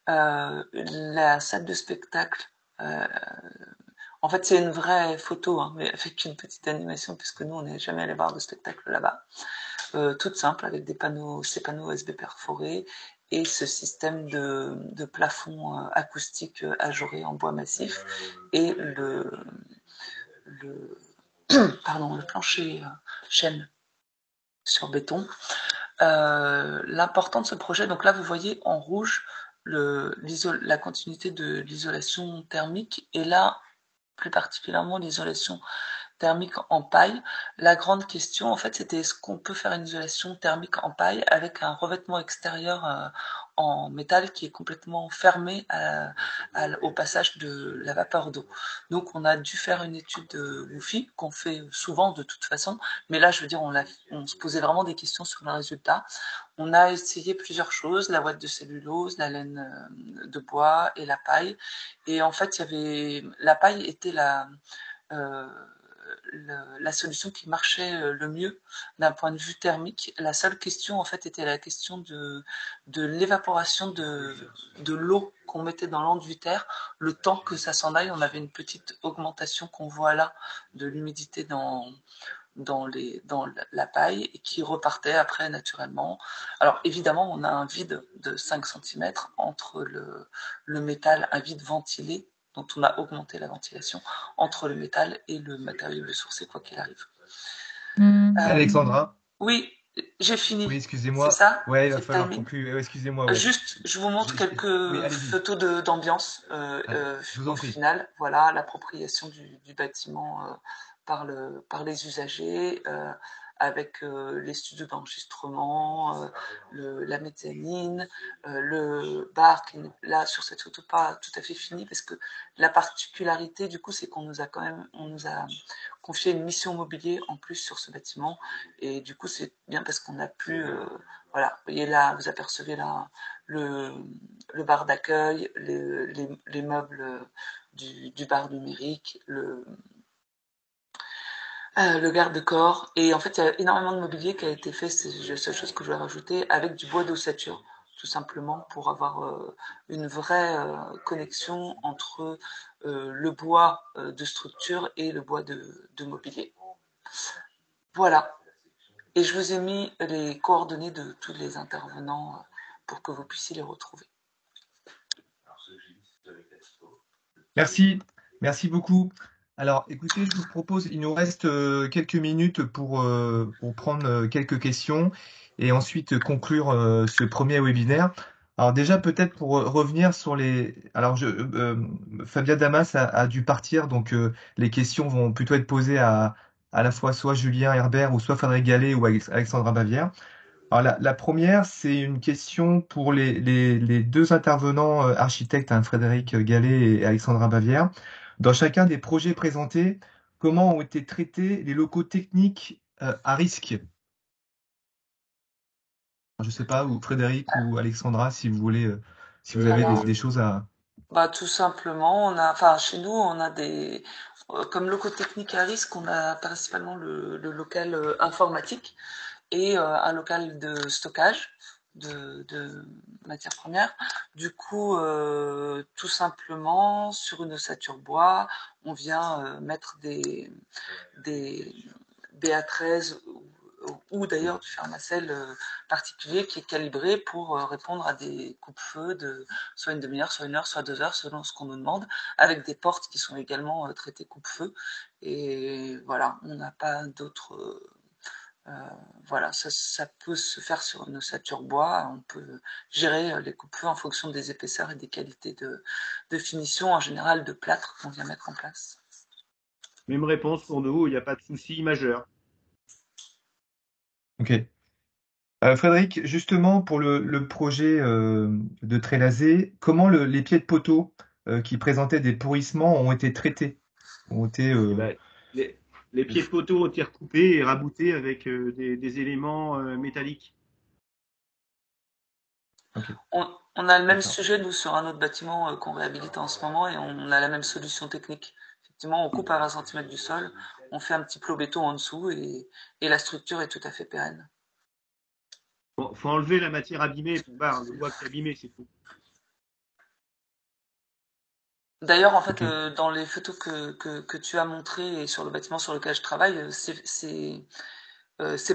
La salle de spectacle, en fait c'est une vraie photo, hein, mais avec une petite animation, puisque nous on n'est jamais allé voir de spectacle là-bas. Toute simple, avec ces panneaux USB perforés et ce système de plafond acoustique ajouré en bois massif et le plancher chêne sur béton. L'important de ce projet, donc là vous voyez en rouge la continuité de l'isolation thermique et là plus particulièrement l'isolation thermique en paille. La grande question en fait c'était est-ce qu'on peut faire une isolation thermique en paille avec un revêtement extérieur en métal qui est complètement fermé au passage de la vapeur d'eau. Donc on a dû faire une étude goofy qu'on fait souvent de toute façon, mais là je veux dire on se posait vraiment des questions sur le résultat. On a essayé plusieurs choses, la ouate de cellulose, la laine de bois et la paille. Et en fait la paille était la solution qui marchait le mieux d'un point de vue thermique. La seule question en fait était la question de l'évaporation de l'eau qu'on mettait dans l'enduitaire, le temps que ça s'en aille, on avait une petite augmentation qu'on voit là de l'humidité dans la paille et qui repartait après naturellement. Alors évidemment, on a un vide de 5 cm entre le métal, un vide ventilé, dont on a augmenté la ventilation, entre le métal et le matériau de sourcé, quoi qu'il arrive. Alexandra ? Oui, j'ai fini. Oui, excusez-moi. C'est ça ? Oui, il va falloir conclure. Excusez-moi. Ouais. Juste, je vous montre quelques photos d'ambiance au final. Voilà, l'appropriation du bâtiment par les usagers, avec les studios d'enregistrement, la mezzanine, le bar qui n'est là sur cette photo pas tout à fait fini, parce que la particularité du coup c'est qu'on nous a confié une mission mobilier en plus sur ce bâtiment, et du coup c'est bien parce qu'on a pu voilà, vous voyez là, vous apercevez là le bar d'accueil, les meubles du bar numérique, le garde-corps, et en fait il y a énormément de mobilier qui a été fait, c'est la seule chose que je vais rajouter, avec du bois d'ossature, tout simplement pour avoir une vraie connexion entre le bois de structure et le bois de mobilier. Voilà, et je vous ai mis les coordonnées de tous les intervenants pour que vous puissiez les retrouver. Merci, merci beaucoup. Alors, écoutez, je vous propose, il nous reste quelques minutes pour prendre quelques questions et ensuite conclure ce premier webinaire. Alors déjà, peut-être pour revenir sur les... Alors, Fabien Damas a dû partir, donc les questions vont plutôt être posées à la fois soit Julien Herbert ou soit Frédéric Gallet ou Alexandra Bavière. Alors, la première, c'est une question pour les deux intervenants architectes, hein, Frédéric Gallet et Alexandra Bavière. Dans chacun des projets présentés, comment ont été traités les locaux techniques à risque? Je ne sais pas, ou Frédéric ou Alexandra, si vous voulez, si vous avez des choses à... Bah, tout simplement, chez nous, on a des... Comme locaux techniques à risque, on a principalement le local informatique et un local de stockage de matières premières. Du coup, tout simplement, sur une ossature bois, on vient mettre des BA13 ou d'ailleurs du fermacelle particulier qui est calibré pour répondre à des coupe-feu de soit une demi-heure, soit une heure, soit 2 heures, selon ce qu'on nous demande, avec des portes qui sont également traitées coupe-feu. Et voilà, on n'a pas d'autres... voilà, ça peut se faire sur une ossature bois, on peut gérer les coupes-feu en fonction des épaisseurs et des qualités de finition, en général de plâtre qu'on vient mettre en place. Même réponse pour nous, il n'y a pas de souci majeur. Ok. Frédéric, justement pour le projet de Trélazé, comment les pieds de poteau qui présentaient des pourrissements ont été traités? Les pieds de poteau ont été recoupés et raboutés avec des éléments métalliques. Okay. On a le même sujet, nous, sur un autre bâtiment qu'on réhabilite en ce moment, et on a la même solution technique. Effectivement, on coupe à 20 cm du sol, on fait un petit plot béton en dessous, et la structure est tout à fait pérenne. Bon, faut enlever la matière abîmée, le bois qui est abîmé, c'est tout. D'ailleurs, en fait, dans les photos que tu as montrées et sur le bâtiment sur lequel je travaille, ces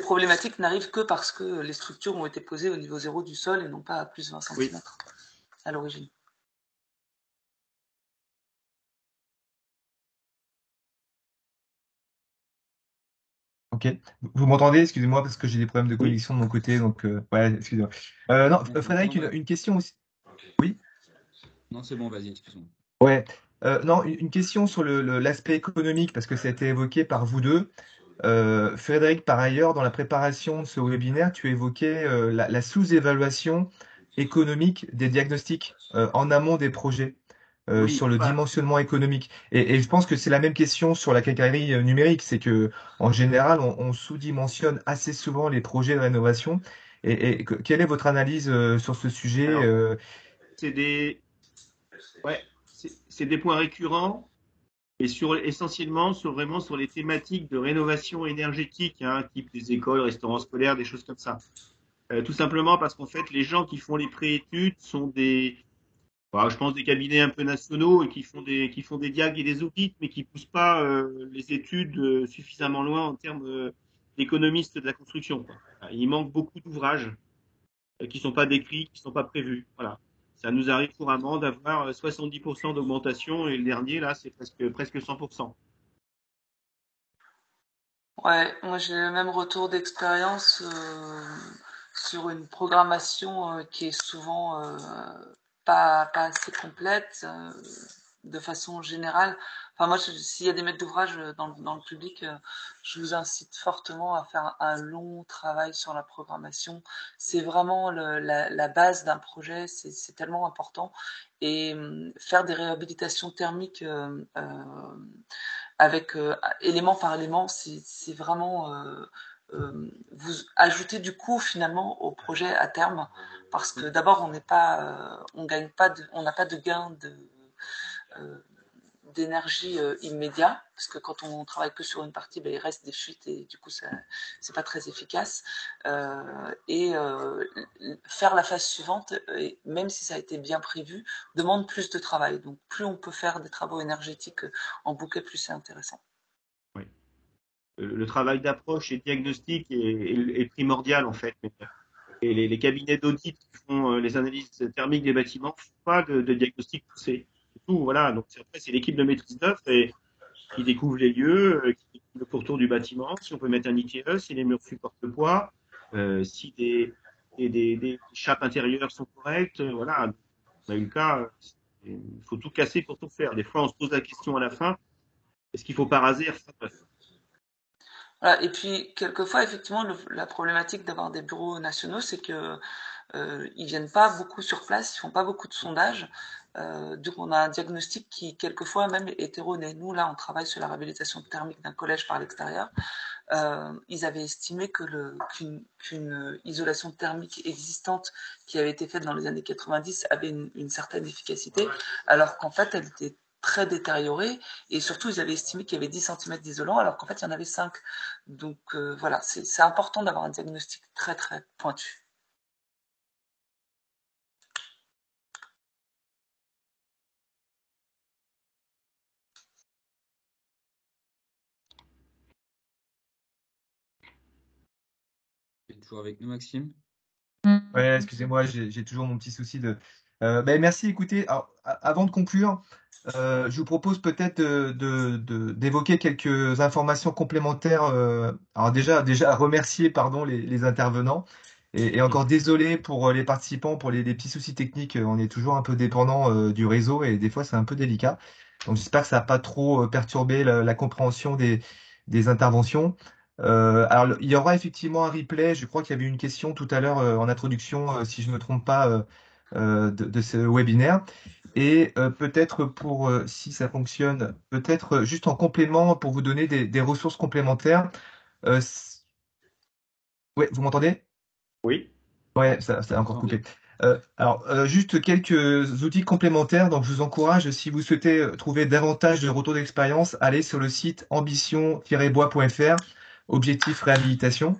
problématiques n'arrivent que parce que les structures ont été posées au niveau 0 du sol et non pas à plus 20 cm à l'origine. Ok. Vous m'entendez? Excusez-moi parce que j'ai des problèmes de connexion de mon côté. Donc, ouais, excusez-moi. Non, Frédéric, une question aussi. Okay. Oui. Non, c'est bon, vas-y, excuse-moi. Ouais, non, une question sur l'aspect économique, parce que ça a été évoqué par vous deux. Frédéric, par ailleurs, dans la préparation de ce webinaire, tu évoquais la sous-évaluation économique des diagnostics en amont des projets, oui, sur le dimensionnement économique. Et je pense que c'est la même question sur la cacaillerie numérique, c'est que en général, on sous-dimensionne assez souvent les projets de rénovation. Et quelle est votre analyse sur ce sujet? C'est des... Ouais. C'est des points récurrents et essentiellement sur les thématiques de rénovation énergétique, hein, type des écoles, restaurants scolaires, des choses comme ça. Tout simplement parce qu'en fait, les gens qui font les pré-études sont des Bah, je pense des cabinets un peu nationaux et qui font des diags et des audits, mais qui poussent pas les études suffisamment loin en termes d'économistes de la construction, quoi. Il manque beaucoup d'ouvrages qui ne sont pas décrits, qui ne sont pas prévus. Voilà. Ça nous arrive couramment d'avoir 70% d'augmentation et le dernier, là, c'est presque 100%. Ouais, moi j'ai le même retour d'expérience sur une programmation qui est souvent... Pas assez complète de façon générale. Enfin, moi, s'il y a des maîtres d'ouvrage dans le public, je vous incite fortement à faire un long travail sur la programmation. C'est vraiment la base d'un projet, c'est tellement important. Et faire des réhabilitations thermiques avec élément par élément, c'est vraiment... vous ajoutez du coût finalement au projet à terme, parce que d'abord on n'a pas de gain d'énergie immédiat, parce que quand on travaille que sur une partie, ben, il reste des fuites et du coup c'est pas très efficace. Faire la phase suivante, et même si ça a été bien prévu, demande plus de travail. Donc plus on peut faire des travaux énergétiques en bouquet, plus c'est intéressant. Le travail d'approche et de diagnostic est primordial en fait. Et les cabinets d'audit qui font les analyses thermiques des bâtiments ne font pas de diagnostic poussé. C'est tout, voilà. Donc après, c'est l'équipe de maîtrise d'œuvre qui découvre les lieux, qui découvre le pourtour du bâtiment, si on peut mettre un ITE, si les murs supportent le poids, si des chapes intérieures sont correctes. Voilà. On a eu le cas, il faut tout casser pour tout faire. Des fois, on se pose la question à la fin, est-ce qu'il ne faut pas raser? Voilà, et puis, quelquefois, effectivement, la problématique d'avoir des bureaux nationaux, c'est que ils viennent pas beaucoup sur place, ils font pas beaucoup de sondages. Donc, on a un diagnostic qui, quelquefois, même est erroné. Nous, là, on travaille sur la réhabilitation thermique d'un collège par l'extérieur. Ils avaient estimé qu'une isolation thermique existante qui avait été faite dans les années 90 avait une certaine efficacité, alors qu'en fait, elle était très détérioré, et surtout ils avaient estimé qu'il y avait 10 cm d'isolant alors qu'en fait il y en avait 5. Donc voilà, c'est important d'avoir un diagnostic très très pointu. Tu es toujours avec nous, Maxime? Ouais, excusez-moi, j'ai toujours mon petit souci de... merci, écoutez, alors, avant de conclure, je vous propose peut-être d'évoquer quelques informations complémentaires. Alors déjà remercier, pardon, les intervenants, et encore désolé pour les participants, pour les petits soucis techniques. On est toujours un peu dépendant du réseau et des fois c'est un peu délicat. Donc j'espère que ça n'a pas trop perturbé la compréhension des interventions. Alors il y aura effectivement un replay. Je crois qu'il y avait une question tout à l'heure en introduction, si je ne me trompe pas, de ce webinaire. Et peut-être pour, si ça fonctionne, peut-être juste en complément pour vous donner des ressources complémentaires. Ouais, vous m'entendez? Oui. Ouais, ça a encore coupé. Alors, juste quelques outils complémentaires. Donc, je vous encourage, si vous souhaitez trouver davantage de retours d'expérience, allez sur le site ambition-bois.fr, Objectif Réhabilitation,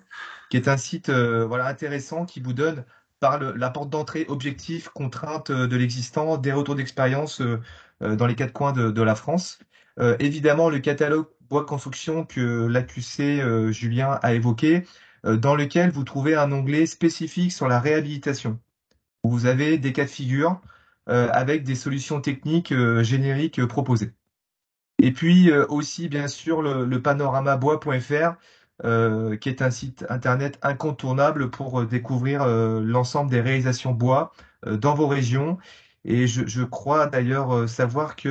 qui est un site voilà, intéressant qui vous donne par la porte d'entrée, objectifs, contraintes de l'existant, des retours d'expérience dans les quatre coins de la France. Évidemment, le catalogue Bois Construction que l'AQC Julien a évoqué, dans lequel vous trouvez un onglet spécifique sur la réhabilitation, où vous avez des cas de figure avec des solutions techniques génériques proposées. Et puis aussi, bien sûr, le panoramabois.fr, qui est un site internet incontournable pour découvrir l'ensemble des réalisations bois dans vos régions. Et je crois d'ailleurs savoir que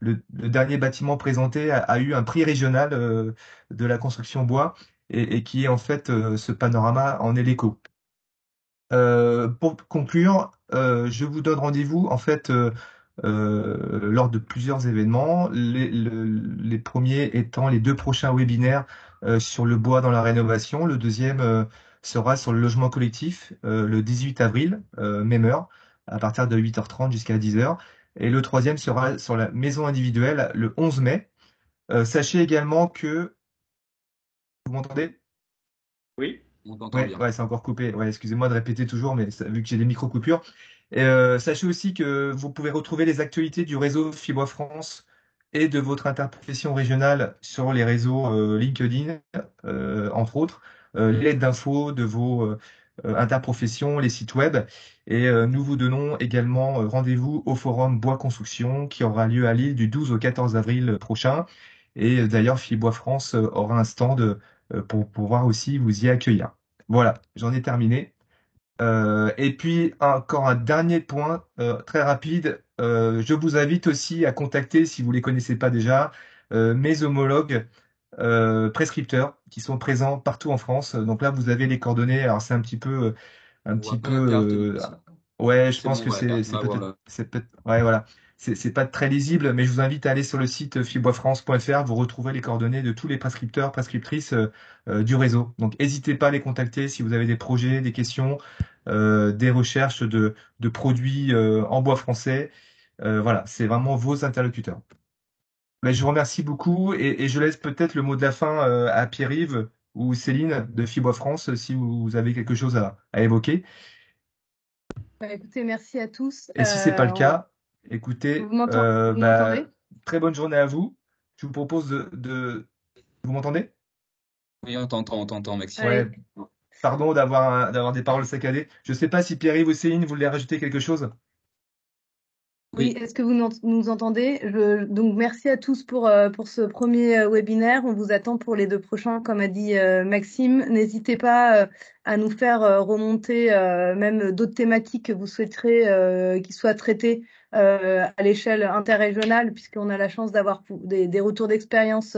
le dernier bâtiment présenté a eu un prix régional de la construction bois, et qui est en fait ce panorama en est l'écho. Pour conclure, je vous donne rendez-vous en fait lors de plusieurs événements, les premiers étant les deux prochains webinaires sur le bois dans la rénovation. Le deuxième sera sur le logement collectif le 18 avril, même heure, à partir de 8h30 jusqu'à 10h. Et le troisième sera sur la maison individuelle le 11 mai. Sachez également que... Vous m'entendez? Oui. On t'entend bien. Ouais, c'est encore coupé. Ouais, excusez-moi de répéter toujours, mais ça, vu que j'ai des micro-coupures. Sachez aussi que vous pouvez retrouver les actualités du réseau Fibois France et de votre interprofession régionale sur les réseaux LinkedIn, entre autres, les lettres d'infos de vos interprofessions, les sites web. Et nous vous donnons également rendez-vous au Forum Bois Construction qui aura lieu à Lille du 12 au 14 avril prochain. Et d'ailleurs, Fibois France aura un stand pour pouvoir aussi vous y accueillir. Voilà, j'en ai terminé. Et puis encore un dernier point très rapide, je vous invite aussi à contacter, si vous ne les connaissez pas déjà, mes homologues prescripteurs qui sont présents partout en France. Donc là vous avez les coordonnées, alors c'est un petit peu ouais, je pense bon, que ouais, c'est peut-être ouais, voilà, c'est pas très lisible, mais je vous invite à aller sur le site fiboisfrance.fr, vous retrouverez les coordonnées de tous les prescripteurs, prescriptrices du réseau. Donc n'hésitez pas à les contacter si vous avez des projets, des questions, des recherches de produits en bois français. Voilà, c'est vraiment vos interlocuteurs. Mais je vous remercie beaucoup et je laisse peut-être le mot de la fin à Pierre-Yves ou Céline de Fibois France si vous avez quelque chose à évoquer. Bah, écoutez, merci à tous. Et si ce n'est pas le cas... Écoutez, très bonne journée à vous. Je vous propose Vous m'entendez? Oui, on t'entend, Maxime. Ouais. Pardon d'avoir des paroles saccadées. Je ne sais pas si Pierre-Yves ou Céline voulaient rajouter quelque chose. Oui, est-ce que vous nous entendez? Donc, merci à tous pour ce premier webinaire. On vous attend pour les deux prochains, comme a dit Maxime. N'hésitez pas à nous faire remonter même d'autres thématiques que vous souhaiterez qui soient traitées à l'échelle interrégionale, puisqu'on a la chance d'avoir des retours d'expérience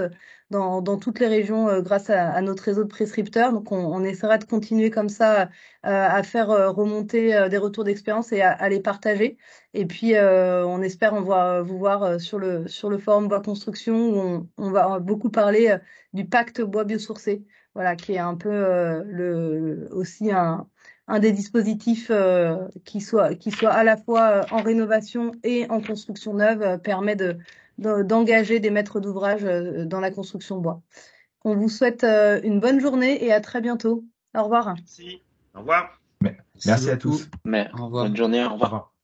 dans toutes les régions grâce à notre réseau de prescripteurs. Donc, on essaiera de continuer comme ça à faire remonter des retours d'expérience et à les partager. Et puis, on espère vous voir sur le forum Bois Construction où on va beaucoup parler du pacte bois biosourcé, voilà, qui est un peu aussi un des dispositifs qui soit à la fois en rénovation et en construction neuve, permet d'engager des maîtres d'ouvrage dans la construction bois. On vous souhaite une bonne journée et à très bientôt. Au revoir. Merci. Au revoir. Merci à tous. Bonne journée. Au revoir.